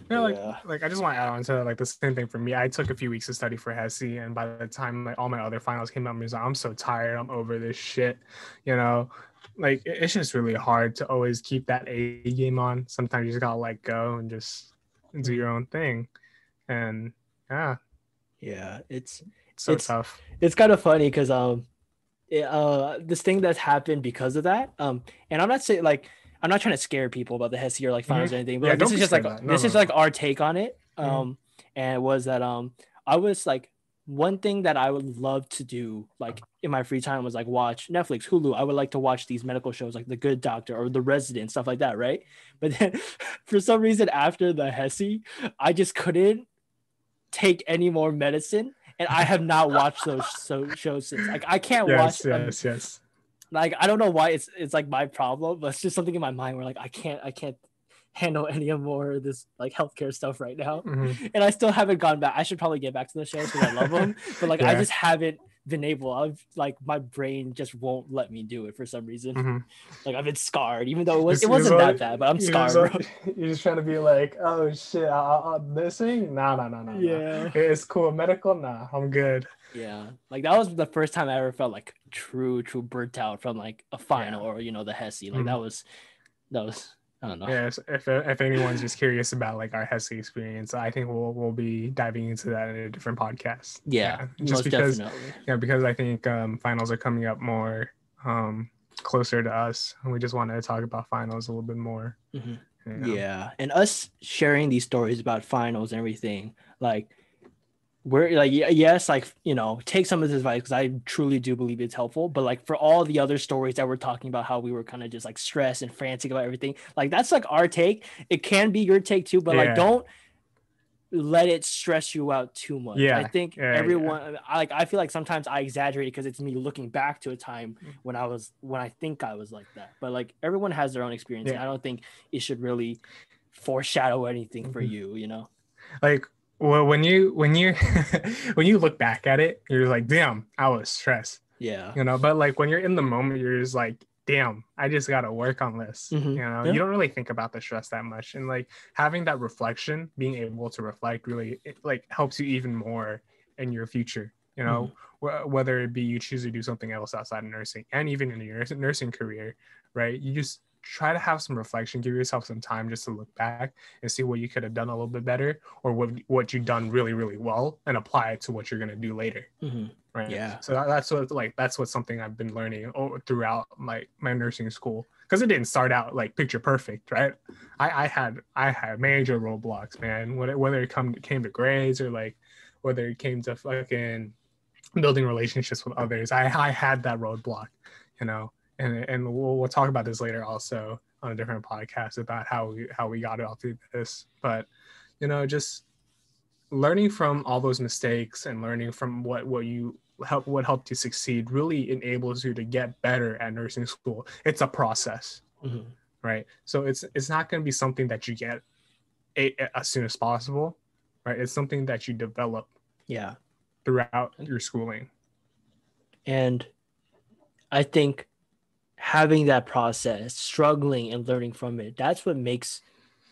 No, I just want to add on to that, like the same thing for me. I took a few weeks to study for HESI, and by the time like all my other finals came out, I was like, I'm so tired. I'm over this shit. You know, like it's just really hard to always keep that A game on. Sometimes you just gotta let go and just do your own thing. And it's tough. It's kind of funny because this thing that's happened because of that. And I'm not saying like. I'm not trying to scare people about the HESI or like finals or anything, but like, this is just like is like our take on it. And it was that I was like one thing that I would love to do like in my free time was like watch Netflix, Hulu. I would like to watch these medical shows like The Good Doctor or The Resident, stuff like that, right? But then for some reason after the HESI, I just couldn't take any more medicine, and I have not watched those shows since. Like I can't watch them. Yes. Like I don't know why it's like my problem, but it's just something in my mind where like I can't handle any more of this like healthcare stuff right now. And I still haven't gone back. I should probably get back to the shows because I love them, but like I just haven't been able. I've like my brain just won't let me do it for some reason. Like I've been scarred, even though it wasn't that bad, but I'm scarred. You're just trying to be like, oh shit, this thing? Nah. Yeah, it's cool. Medical? Nah, I'm good. Yeah, like that was the first time I ever felt like true burnt out from like a final or you know the HESI. Like that was I don't know. Yeah, if anyone's just curious about like our HESI experience, I think we'll be diving into that in a different podcast. Because I think finals are coming up more closer to us, and we just wanted to talk about finals a little bit more. And us sharing these stories about finals and everything, like. We're like, yes, like, you know, take some of this advice because I truly do believe it's helpful. But like for all the other stories that we're talking about, how we were kind of just like stressed and frantic about everything, like that's like our take. It can be your take too, but like don't let it stress you out too much. I think everyone, I feel like sometimes I exaggerate because it's me looking back to a time when I think I was like that. But like everyone has their own experience. And I don't think it should really foreshadow anything for you know? Like, well, when you when you look back at it, you're like, damn, I was stressed. Yeah. You know, but like when you're in the moment, you're just like, damn, I just got to work on this. You know, you don't really think about the stress that much. And like having that reflection, being able to reflect really it, like helps you even more in your future, you know, whether it be you choose to do something else outside of nursing and even in your nursing career, right? You just try to have some reflection, give yourself some time just to look back and see what you could have done a little bit better, or what you've done really, really well, and apply it to what you're going to do later. Mm-hmm. Right. Yeah. So that's something I've been learning throughout my nursing school, because it didn't start out like picture perfect. Right. I had major roadblocks, man, whether it came to grades, or like whether it came to fucking building relationships with others. I had that roadblock, you know. And we'll talk about this later also on a different podcast about how we got all through this. But, you know, just learning from all those mistakes and learning from what helped you succeed really enables you to get better at nursing school. It's a process, mm-hmm. right? So it's not going to be something that you get as soon as possible, right? It's something that you develop throughout your schooling. And I think having that process, struggling and learning from it, that's what makes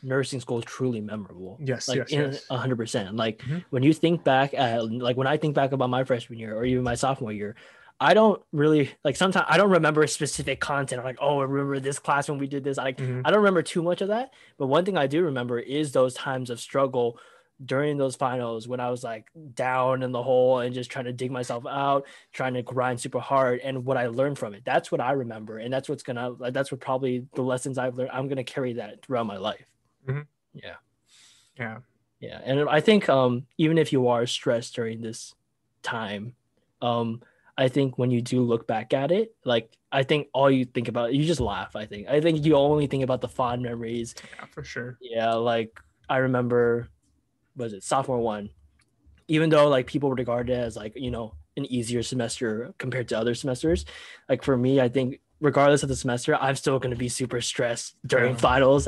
nursing school truly memorable. Yes, like 100%. Like mm-hmm. when you think back at, like when I think back about my freshman year or even my sophomore year, I don't really like, sometimes I don't remember specific content. I'm like, oh, I remember this class when we did this. Mm-hmm. I don't remember too much of that. But one thing I do remember is those times of struggle during those finals when I was like down in the hole and just trying to dig myself out, trying to grind super hard, and what I learned from it. That's what I remember. And that's what probably the lessons I've learned, I'm going to carry that throughout my life. Mm-hmm. Yeah. Yeah. Yeah. And I think even if you are stressed during this time, I think when you do look back at it, like, I think all you think about, you just laugh. I think you only think about the fond memories. Yeah, for sure. Yeah. Like I remember, was it sophomore one, even though like people regard it as like, you know, an easier semester compared to other semesters, like for me, I think regardless of the semester, I'm still going to be super stressed during finals.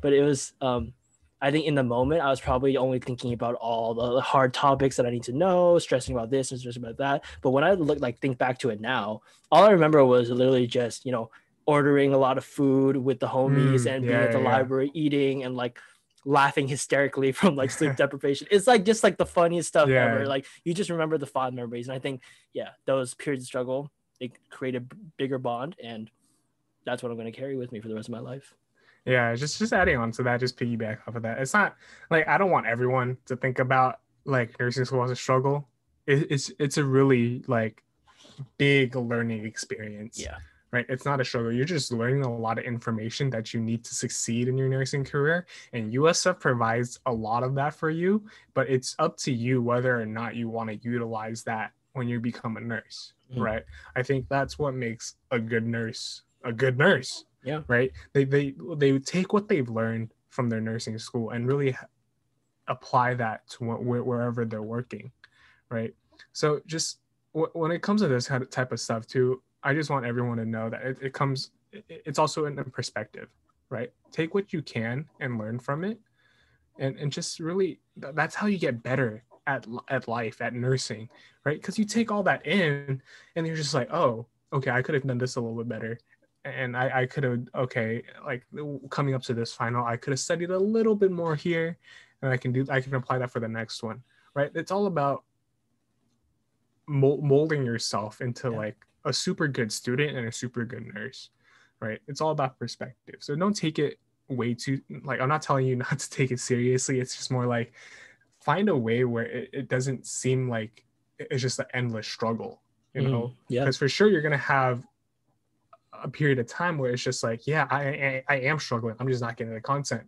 But it was I think in the moment I was probably only thinking about all the hard topics that I need to know, stressing about this and stressing about that. But when I think back to it now, all I remember was literally just, you know, ordering a lot of food with the homies and being at the library eating and like laughing hysterically from like sleep deprivation. It's like just like the funniest stuff ever. Like you just remember the fond memories, and I think those periods of struggle, they create a bigger bond, and that's what I'm going to carry with me for the rest of my life. Yeah, just adding on to that, just piggyback off of that. It's not like I don't want everyone to think about like nursing school as a struggle. It's a really like big learning experience. Yeah. Right? It's not a struggle. You're just learning a lot of information that you need to succeed in your nursing career. And USF provides a lot of that for you, but it's up to you whether or not you want to utilize that when you become a nurse, mm-hmm. right? I think that's what makes a good nurse, yeah. right? They take what they've learned from their nursing school and really apply that to wherever they're working, right? So just when it comes to this type of stuff too, I just want everyone to know that it's also in perspective, right? Take what you can and learn from it. And just really, that's how you get better at life, at nursing, right? Because you take all that in and you're just like, oh, okay, I could have done this a little bit better. And I could have, like coming up to this final, I could have studied a little bit more here, and I can apply that for the next one, right? It's all about molding yourself into like a super good student and a super good nurse, right? It's all about perspective. So don't take it way too, like, I'm not telling you not to take it seriously. It's just more like find a way where it doesn't seem like it's just an endless struggle, you know? Because for sure you're going to have a period of time where it's just like, yeah, I am struggling. I'm just not getting the content.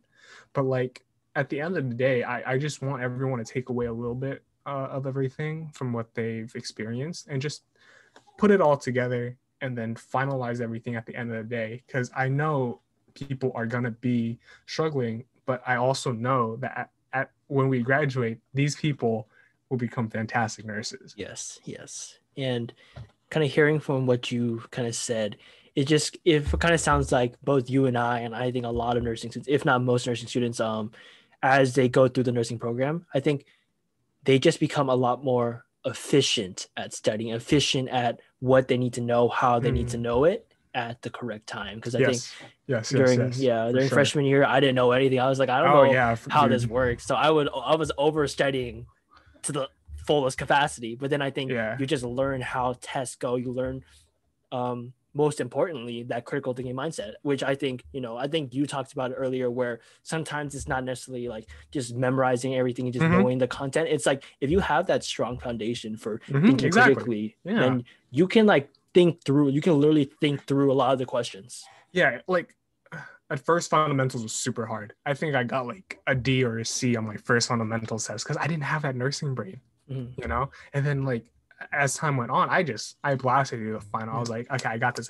But like at the end of the day, I just want everyone to take away a little bit of everything from what they've experienced and just put it all together and then finalize everything at the end of the day. Because I know people are going to be struggling, but I also know that at when we graduate, these people will become fantastic nurses. Yes, yes. And kind of hearing from what you kind of said, it kind of sounds like both you and I think a lot of nursing students, if not most nursing students, as they go through the nursing program, I think they just become a lot more efficient at studying, efficient at what they need to know, how they need to know it at the correct time. Because I think during freshman year, I didn't know anything. I was like, I don't know how this works. So I was over studying to the fullest capacity. But then I think you just learn how tests go. You learn most importantly, that critical thinking mindset, which I think, you know, I think you talked about it earlier, where sometimes it's not necessarily like just memorizing everything and just knowing the content. It's like, if you have that strong foundation for thinking critically, then you can like think through, you can literally think through a lot of the questions. Yeah. Like at first, fundamentals was super hard. I think I got like a D or a C on my first fundamentals test because I didn't have that nursing brain, you know? And then like, as time went on, I blasted through the final. I was like, okay, I got this,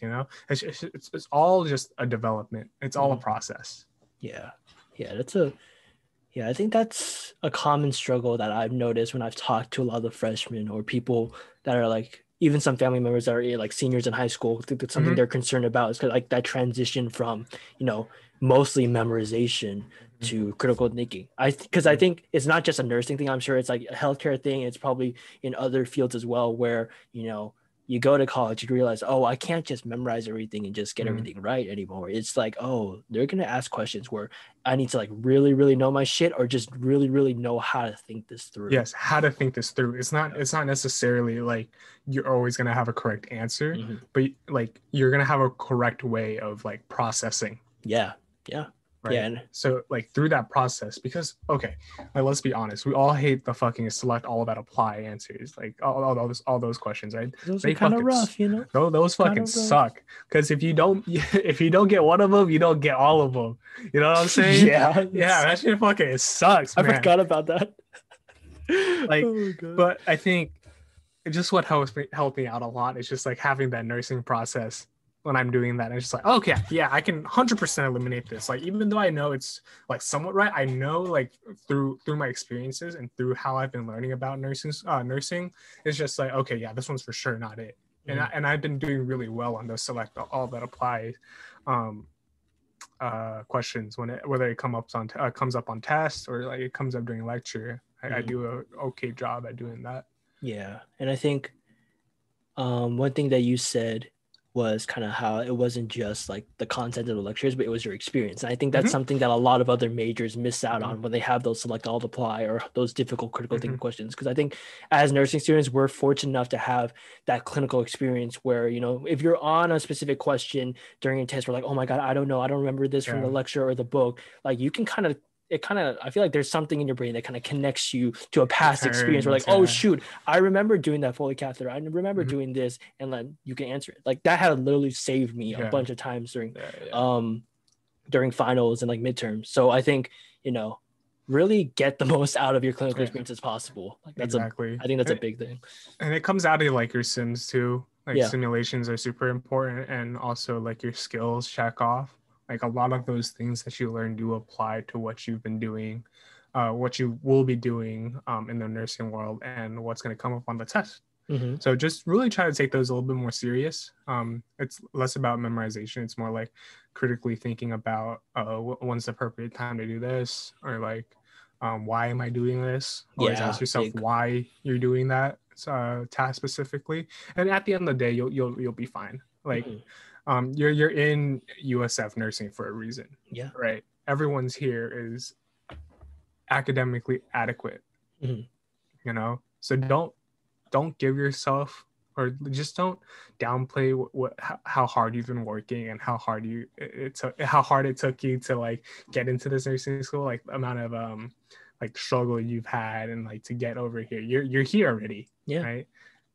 you know? It's all just a development. It's all a process. Yeah. Yeah, I think that's a common struggle that I've noticed when I've talked to a lot of the freshmen or people that are like, even some family members that are like seniors in high school, think that's something they're concerned about is like that transition from, you know, mostly memorization to critical thinking. Because I think it's not just a nursing thing. I'm sure it's like a healthcare thing. It's probably in other fields as well, where, you know, you go to college, you realize, oh, I can't just memorize everything and just get everything right anymore. It's like, oh, they're going to ask questions where I need to like really, really know my shit, or just really, really know how to think this through. Yes. How to think this through. It's not necessarily like you're always going to have a correct answer, but like you're going to have a correct way of like processing. Yeah. Yeah. Right? Yeah. So like through that process, because okay, like let's be honest, we all hate the fucking select all about apply answers, like all those questions, right? Those are kind of rough, you know. Those fucking suck, because if you don't get one of them, you don't get all of them. You know what I'm saying? yeah. That shit fucking sucks. I forgot about that. Like, oh, but I think just what helped me out a lot is just like having that nursing process. When I'm doing that, it's just like, okay, yeah, I can 100% eliminate this. Like, even though I know it's like somewhat right, I know like through my experiences and through how I've been learning about nursing, it's just like, okay, yeah, this one's for sure not it. And I've been doing really well on those select all that apply questions whether it comes up on tests or like it comes up during lecture. I do a okay job at doing that. Yeah, and I think one thing that you said was kind of how it wasn't just like the content of the lectures, but it was your experience. And I think that's something that a lot of other majors miss out on when they have those select all apply or those difficult critical thinking questions. Because I think as nursing students, we're fortunate enough to have that clinical experience where, you know, if you're on a specific question during a test, we're like, oh my God, I don't know. I don't remember this from the lecture or the book. Like you can kind of, I feel like there's something in your brain that kind of connects you to a past experience where like, oh shoot, I remember doing that Foley catheter. I remember doing this, and then you can answer it. Like that had literally saved me a bunch of times during finals and like midterms. So I think, you know, really get the most out of your clinical experience as possible. Like that's I think that's a big thing. And it comes out of like your sims too. Like simulations are super important, and also like your skills check off. Like a lot of those things that you learn do apply to what you've been doing, what you will be doing in the nursing world, and what's going to come up on the test. So just really try to take those a little bit more serious. It's less about memorization. It's more like critically thinking about when's the appropriate time to do this, or like, why am I doing this? Always ask yourself why you're doing that task specifically. And at the end of the day, you'll be fine. Like, you're in USF nursing for a reason, right? Everyone's here is academically adequate, you know? So don't give yourself, or just don't downplay how hard you've been working and how hard it took you to like get into this nursing school, like the amount of like struggle you've had and like to get over here. You're here already, right?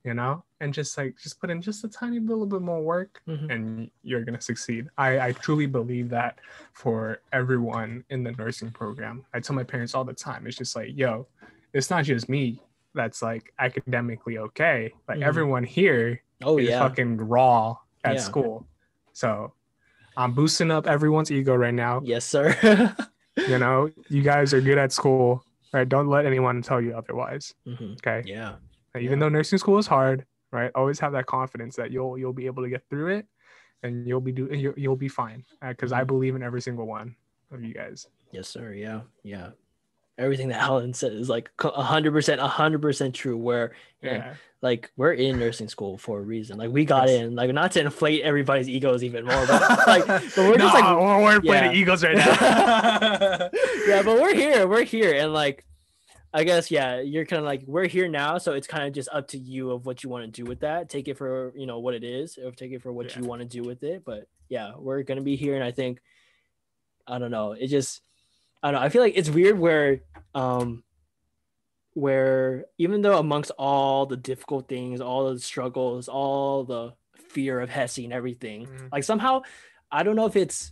You know, and just put in just a tiny little bit more work and you're going to succeed. I truly believe that for everyone in the nursing program. I tell my parents all the time, it's just like, yo, it's not just me that's like academically okay. Like everyone here is fucking raw at school. So I'm boosting up everyone's ego right now. Yes, sir. You know, you guys are good at school, right? Don't let anyone tell you otherwise. Okay. Yeah. Even though nursing school is hard, right? Always have that confidence that you'll be able to get through it, and you'll be fine. Because I believe in every single one of you guys. Yes, sir. Yeah, yeah. Everything that Alan said is like 100% true. Where like we're in nursing school for a reason. Like we got in. Like not to inflate everybody's egos even more, but like we're inflating egos right now. But we're here. We're here, and like. I guess, yeah, you're kind of like, we're here now, so it's kind of just up to you of what you want to do with that. Take it for, you know, what it is, or take it for what you want to do with it. But yeah, we're going to be here. And I think, I don't know, it just, I don't know. I feel like it's weird where even though amongst all the difficult things, all the struggles, all the fear of HESI and everything, like somehow, I don't know if it's,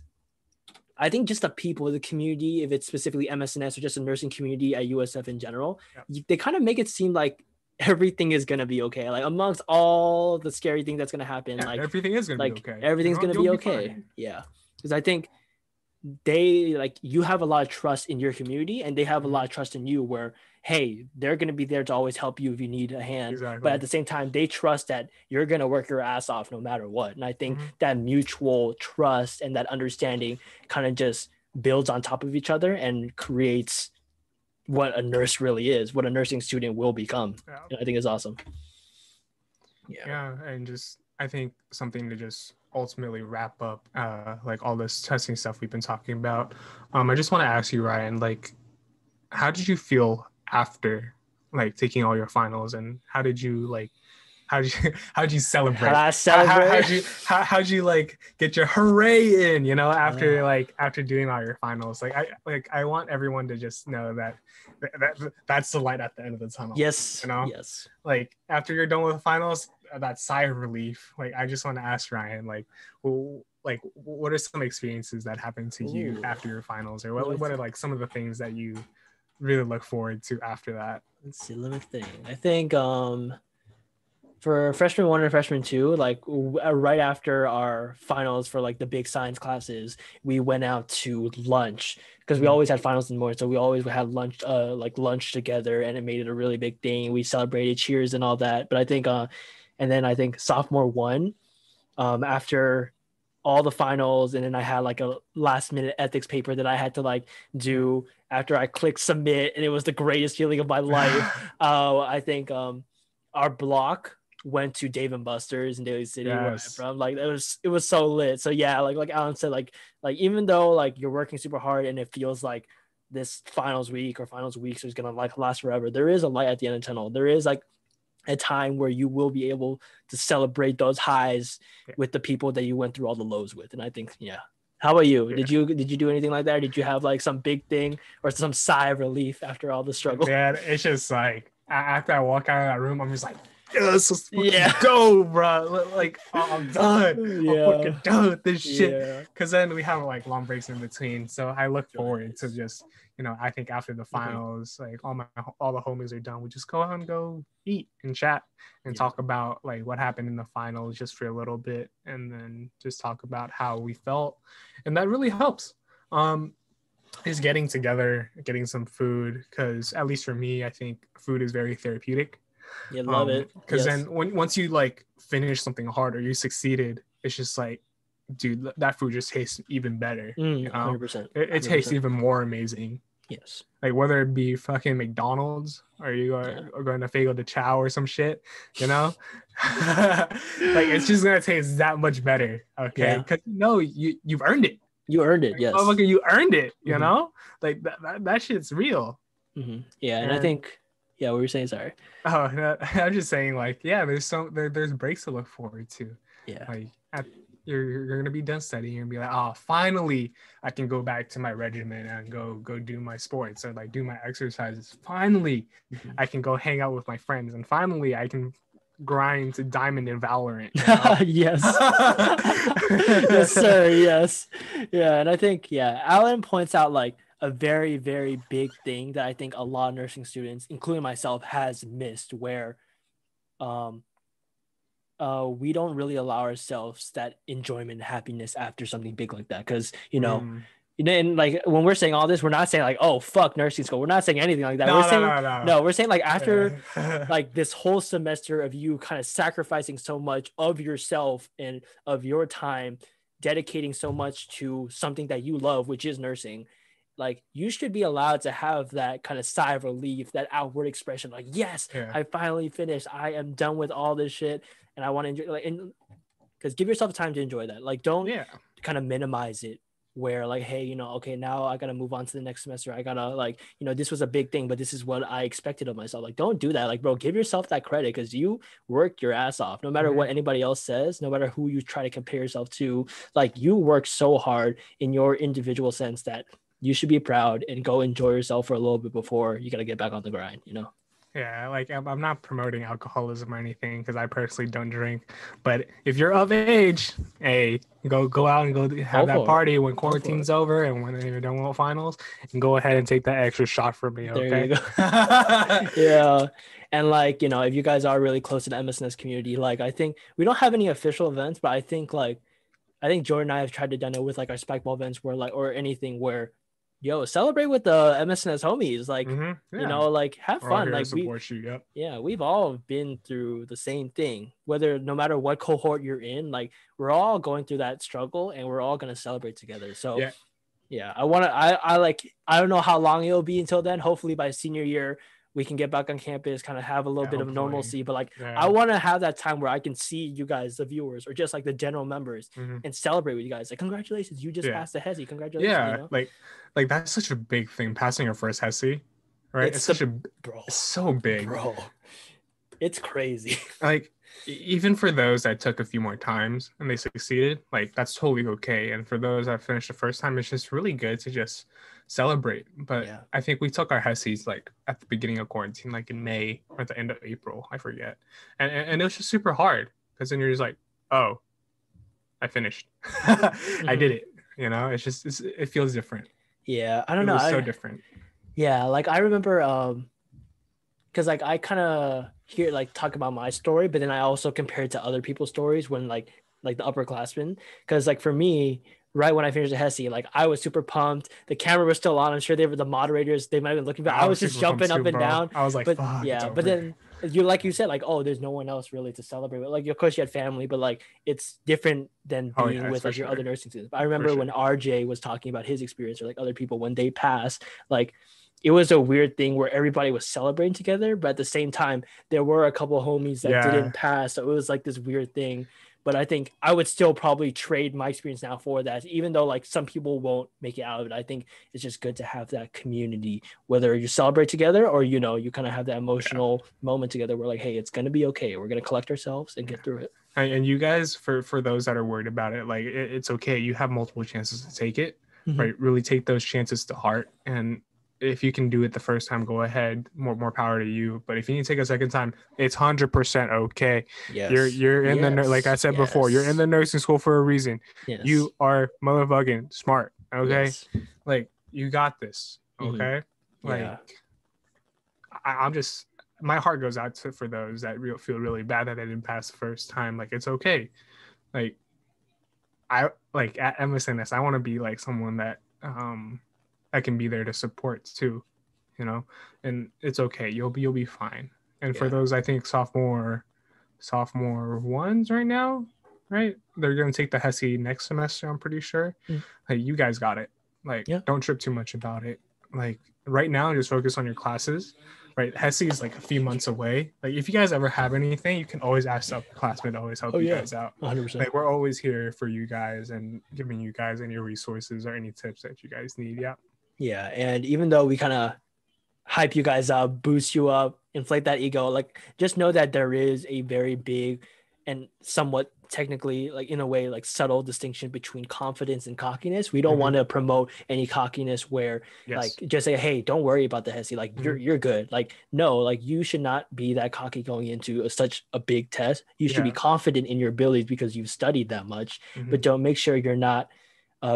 I think just the people, the community, if it's specifically MSNS or just the nursing community at USF in general, they kind of make it seem like everything is going to be okay. Like amongst all the scary things that's going to happen, like everything is going to be okay. Everything's going to be okay. Fine. Yeah. Because I think they, like, you have a lot of trust in your community and they have a lot of trust in you where, hey, they're going to be there to always help you if you need a hand. Exactly. But at the same time, they trust that you're going to work your ass off no matter what. And I think that mutual trust and that understanding kind of just builds on top of each other and creates what a nurse really is, what a nursing student will become. Yeah. And I think it's awesome. Yeah. And just, I think something to just ultimately wrap up, like all this testing stuff we've been talking about. I just want to ask you, Ryan, like, how did you feel after like taking all your finals, and how did you like how'd you celebrate? How'd you like get your hooray in, you know, after like after doing all your finals? Like I want everyone to just know that that's the light at the end of the tunnel. Yes, you know, yes, like after you're done with the finals, that sigh of relief. Like I just want to ask Ryan, like, well, like what are some experiences that happened to you after your finals, or what are like some of the things that you really look forward to after that? Let's see, let me think. I think for freshman one and freshman two, like right after our finals for like the big science classes, we went out to lunch because we always had finals in the morning. So we always had lunch, like lunch together, and it made it a really big thing. We celebrated, cheers and all that. But I think, and then I think sophomore one, after all the finals, and then I had like a last minute ethics paper that I had to like do after I clicked submit, and it was the greatest feeling of my life. I think our block went to Dave and Buster's in Daly City, where I'm from. Like it was so lit. So yeah, like Alan said, like even though like you're working super hard and it feels like this finals week or finals weeks is gonna like last forever, there is a light at the end of the tunnel. There is like a time where you will be able to celebrate those highs with the people that you went through all the lows with. And I think, yeah. How about you? Did you do anything like that? Or did you have like some big thing or some sigh of relief after all the struggle? Yeah, it's just like after I walk out of that room, I'm just like, let's go, bro. Like I'm done. I'm fucking done with this shit. Because then we have like long breaks in between. So I look forward to just, you know, I think after the finals, like all the homies are done, we just go out and go eat and chat and talk about like what happened in the finals just for a little bit, and then just talk about how we felt. And that really helps. Is getting together, getting some food, because at least for me, I think food is very therapeutic. You love it. Because then once you like finish something hard or you succeeded, it's just like, dude, that food just tastes even better. 100%. It tastes even more amazing. Yes. Like whether it be fucking McDonald's or you are going to Fago de Chow or some shit, you know, like it's just gonna taste that much better. Okay, because you've earned it. You earned it. Like, yes. Oh, okay, you earned it. You know, like that shit's real. Yeah, and I think. Yeah, what were you saying? Sorry. Oh, I'm just saying, like, yeah, there's breaks to look forward to. Yeah. Like, you're gonna be done studying and be like, oh, finally, I can go back to my regimen and go do my sports or like do my exercises. Finally, I can go hang out with my friends, and finally, I can grind to diamond in Valorant. You know? Yes. Yes, sir. Yes. Yeah, and I think Alan points out like a very, very big thing that I think a lot of nursing students, including myself, has missed, where we don't really allow ourselves that enjoyment, happiness after something big like that. Because, you know, and like when we're saying all this, we're not saying like, oh, fuck nursing school. We're not saying anything like that. We're saying like after like this whole semester of you kind of sacrificing so much of yourself and of your time, dedicating so much to something that you love, which is nursing, like you should be allowed to have that kind of sigh of relief, that outward expression, like, yes, I finally finished. I am done with all this shit. And I want to enjoy, like, because give yourself time to enjoy that. Like, don't kind of minimize it where like, hey, you know, okay, now I got to move on to the next semester. I got to like, you know, this was a big thing, but this is what I expected of myself. Like, don't do that. Like, bro, give yourself that credit because you worked your ass off. No matter what anybody else says, no matter who you try to compare yourself to, like you work so hard in your individual sense that you should be proud and go enjoy yourself for a little bit before you got to get back on the grind, you know? Yeah, like I'm not promoting alcoholism or anything because I personally don't drink. But if you're of age, hey, go out and go have that party when quarantine's over and when you're done with finals, and go ahead and take that extra shot for me. Okay. There you go. Yeah, and like you know, if you guys are really close to the MSNS community, like I think we don't have any official events, but I think Jordan and I have tried to done it with like our spike ball events where like or anything where. Yo, celebrate with the MSNS homies. Like, you know, like have fun. Like we've all been through the same thing, no matter what cohort you're in, like we're all going through that struggle and we're all going to celebrate together. So yeah, I don't know how long it'll be until then. Hopefully by senior year, we can get back on campus, kind of have a little bit of normalcy, but like, I want to have that time where I can see you guys, the viewers, or just like the general members and celebrate with you guys. Like, congratulations. You just passed the HESI. Congratulations. Yeah. You know? Like that's such a big thing. Passing your first HESI, right? It's such a, bro, it's so big, bro. It's crazy. Like even for those that took a few more times and they succeeded, like that's totally okay. And for those that finished the first time, it's just really good to just celebrate. But I think we took our HESIs like at the beginning of quarantine, like in May or at the end of April, I forget. And it was just super hard because then you're just like, oh, I finished. I did it. You know, it's just it feels different. Yeah, I don't know. It was so different. Yeah, like I remember because like I kind of hear like talk about my story, but then I also compare it to other people's stories when like the upperclassmen, because like for me. Right when I finished the HESI, like I was super pumped. The camera was still on. I'm sure they were the moderators. They might have been looking back. I was just jumping up and down. I was like, fuck, yeah. But then you like you said, like, oh, there's no one else really to celebrate with. Like, of course you had family, but like it's different than being with like your other nursing students. But I remember when RJ was talking about his experience or like other people when they passed, like it was a weird thing where everybody was celebrating together, but at the same time, there were a couple of homies that didn't pass. So it was like this weird thing. But I think I would still probably trade my experience now for that, even though like some people won't make it out of it. I think it's just good to have that community, whether you celebrate together or, you know, you kind of have that emotional moment together where like, hey, it's going to be okay. We're going to collect ourselves and get through it. And you guys, for those that are worried about it, like it's okay. You have multiple chances to take it, right? Really take those chances to heart. And if you can do it the first time, go ahead, more power to you. But if you need to take a second time, it's 100% okay. Yes. You're in the, like I said before, you're in the nursing school for a reason. Yes. You are motherfucking smart. Okay. Yes. Like you got this. Okay. Like I'm just, my heart goes out for those that feel really bad that they didn't pass the first time. Like it's okay. Like I, like at MSNS, I want to be like someone that, I can be there to support too, you know, and it's okay. You'll be fine. And for those, I think sophomore ones right now, right? They're going to take the HESI next semester. I'm pretty sure. Like you guys got it. Like don't trip too much about it. Like right now, just focus on your classes, right? HESI is like a few months away. Like if you guys ever have anything, you can always ask the upperclassmen to always help you guys out. 100%. Like we're always here for you guys and giving you guys any resources or any tips that you guys need. Yeah. Yeah, and even though we kind of hype you guys up, boost you up, inflate that ego, like just know that there is a very big and somewhat technically, like in a way, like subtle distinction between confidence and cockiness. We don't want to promote any cockiness where like just say, hey, don't worry about the HESI, like you're good. Like no, like you should not be that cocky going into such a big test. You should be confident in your abilities because you've studied that much, but don't make sure you're not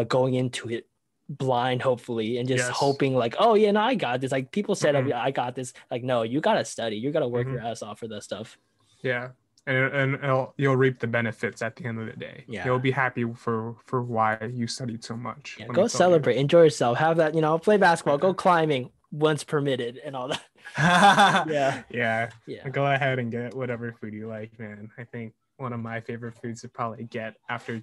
going into it blind, hopefully, and just hoping like, oh yeah, no, I got this. Like people said, I got this. Like no, you gotta study. You gotta work your ass off for that stuff. Yeah, and you'll reap the benefits at the end of the day. Yeah, you'll be happy for why you studied so much. Yeah, go celebrate, enjoy yourself, have that. You know, play basketball, go climbing once permitted, and all that. Yeah. Go ahead and get whatever food you like, man. I think one of my favorite foods to probably get after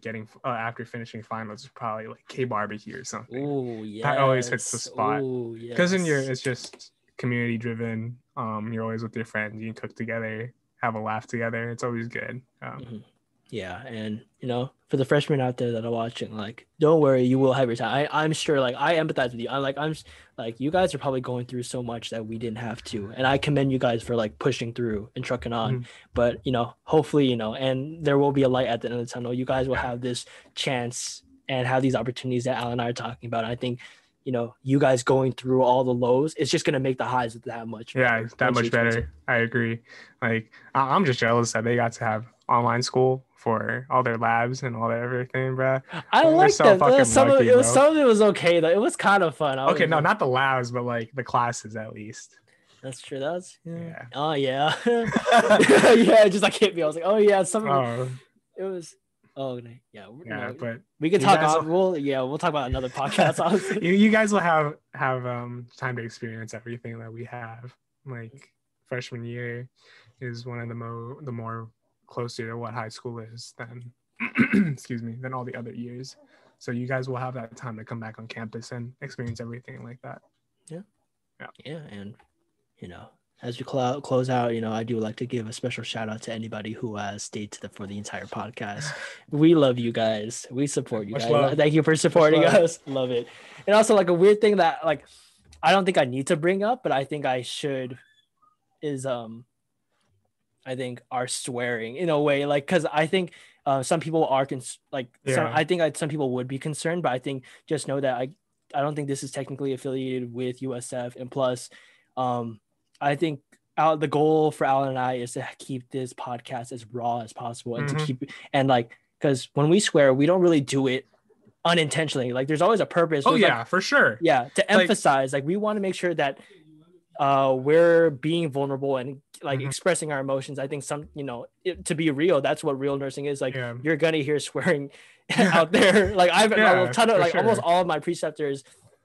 finishing finals is probably like K barbecue or something. Ooh, yes. That always hits the spot. Because in your, it's just community driven. You're always with your friends. You can cook together, have a laugh together. It's always good. Yeah. And, you know, for the freshmen out there that are watching, like, don't worry, you will have your time. I'm sure, like, I empathize with you. I'm like, you guys are probably going through so much that we didn't have to. And I commend you guys for, like, pushing through and trucking on. Mm-hmm. But, you know, hopefully, you know, and there will be a light at the end of the tunnel. You guys will have this chance and have these opportunities that Alan and I are talking about. And I think, you know, you guys going through all the lows, it's just going to make the highs that much better. Yeah, that much better. I agree. Like, I'm just jealous that they got to have online school for all their labs and all that everything, bro. I like that. Some of it was okay, though. It was kind of fun. Okay, no, not the labs, but, like, the classes at least. That's true. That's, yeah. Oh, yeah. Yeah, it just, like, hit me. I was like, oh, yeah. It was... Oh yeah, yeah, but we could talk on. We'll talk about another podcast. Honestly, you guys will have time to experience everything that we have. Like, freshman year is one of the more closer to what high school is than than all the other years. So you guys will have that time to come back on campus and experience everything like that. Yeah, and you know. As we close out, you know, I do like to give a special shout out to anybody who has stayed for the entire podcast. We love you guys. We support you guys. Love. Thank you for supporting us. Love it. And also, like, a weird thing that, like, I don't think I need to bring up, but I think I should is, I think our swearing in a way, like, because I think some people are some people would be concerned, but I think just know that I don't think this is technically affiliated with USF, and plus, I think the goal for Alan and I is to keep this podcast as raw as possible, and to keep and like, because when we swear, we don't really do it unintentionally. Like, there's always a purpose. Oh yeah, like, for sure. Yeah, to emphasize, like, we want to make sure that we're being vulnerable and, like, expressing our emotions. I think to be real, that's what real nursing is. Like, you're gonna hear swearing out there. Like, I've a ton of, like, almost all of my preceptors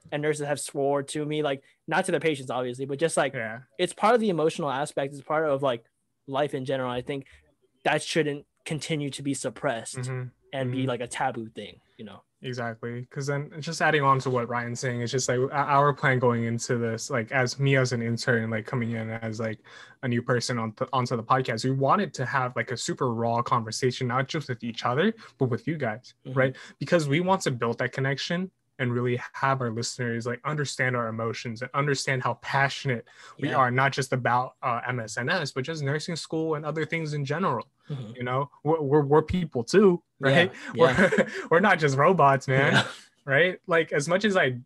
and nurses have swore to me, like, not to the patients obviously, but just like, it's part of the emotional aspect. It's part of, like, life in general. I think that shouldn't continue to be suppressed and be like a taboo thing, you know? Exactly. Because then, just adding on to what Ryan's saying, it's just like our plan going into this, like, as me as an intern, like, coming in as, like, a new person onto the podcast, we wanted to have, like, a super raw conversation, not just with each other, but with you guys, right? Because we want to build that connection and really have our listeners, like, understand our emotions and understand how passionate we are, not just about MSNS, but just nursing school and other things in general. You know, we're people too, right? Yeah. We're not just robots, man, right? Like, as much as I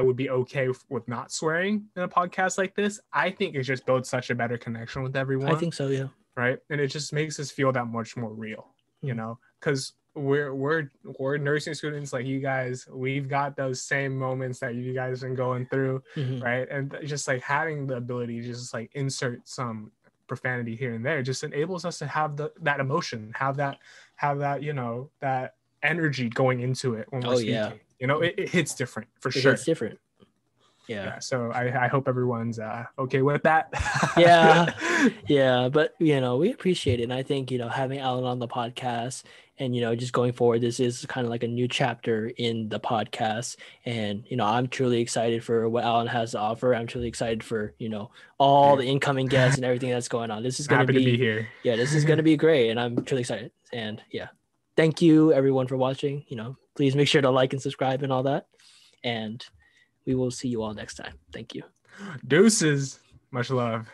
would be okay with not swearing in a podcast like this, I think it just builds such a better connection with everyone. I think so, yeah. Right? And it just makes us feel that much more real, you know? Because we're nursing students like you guys. We've got those same moments that you guys have been going through, right? And just, like, having the ability to just, like, insert some profanity here and there just enables us to have that emotion, have that, you know, that energy going into it when we're speaking. Yeah. You know, it hits different for sure. It's different. Yeah. So I hope everyone's okay with that. Yeah. But, you know, we appreciate it. And I think, you know, having Alan on the podcast and, you know, just going forward, this is kind of like a new chapter in the podcast. And, you know, I'm truly excited for what Alan has to offer. I'm truly excited for, you know, all the incoming guests and everything that's going on. This is going to be here. Yeah, this is going to be great. And I'm truly excited. And yeah, thank you everyone for watching. You know, please make sure to like and subscribe and all that. And we will see you all next time. Thank you. Deuces. Much love.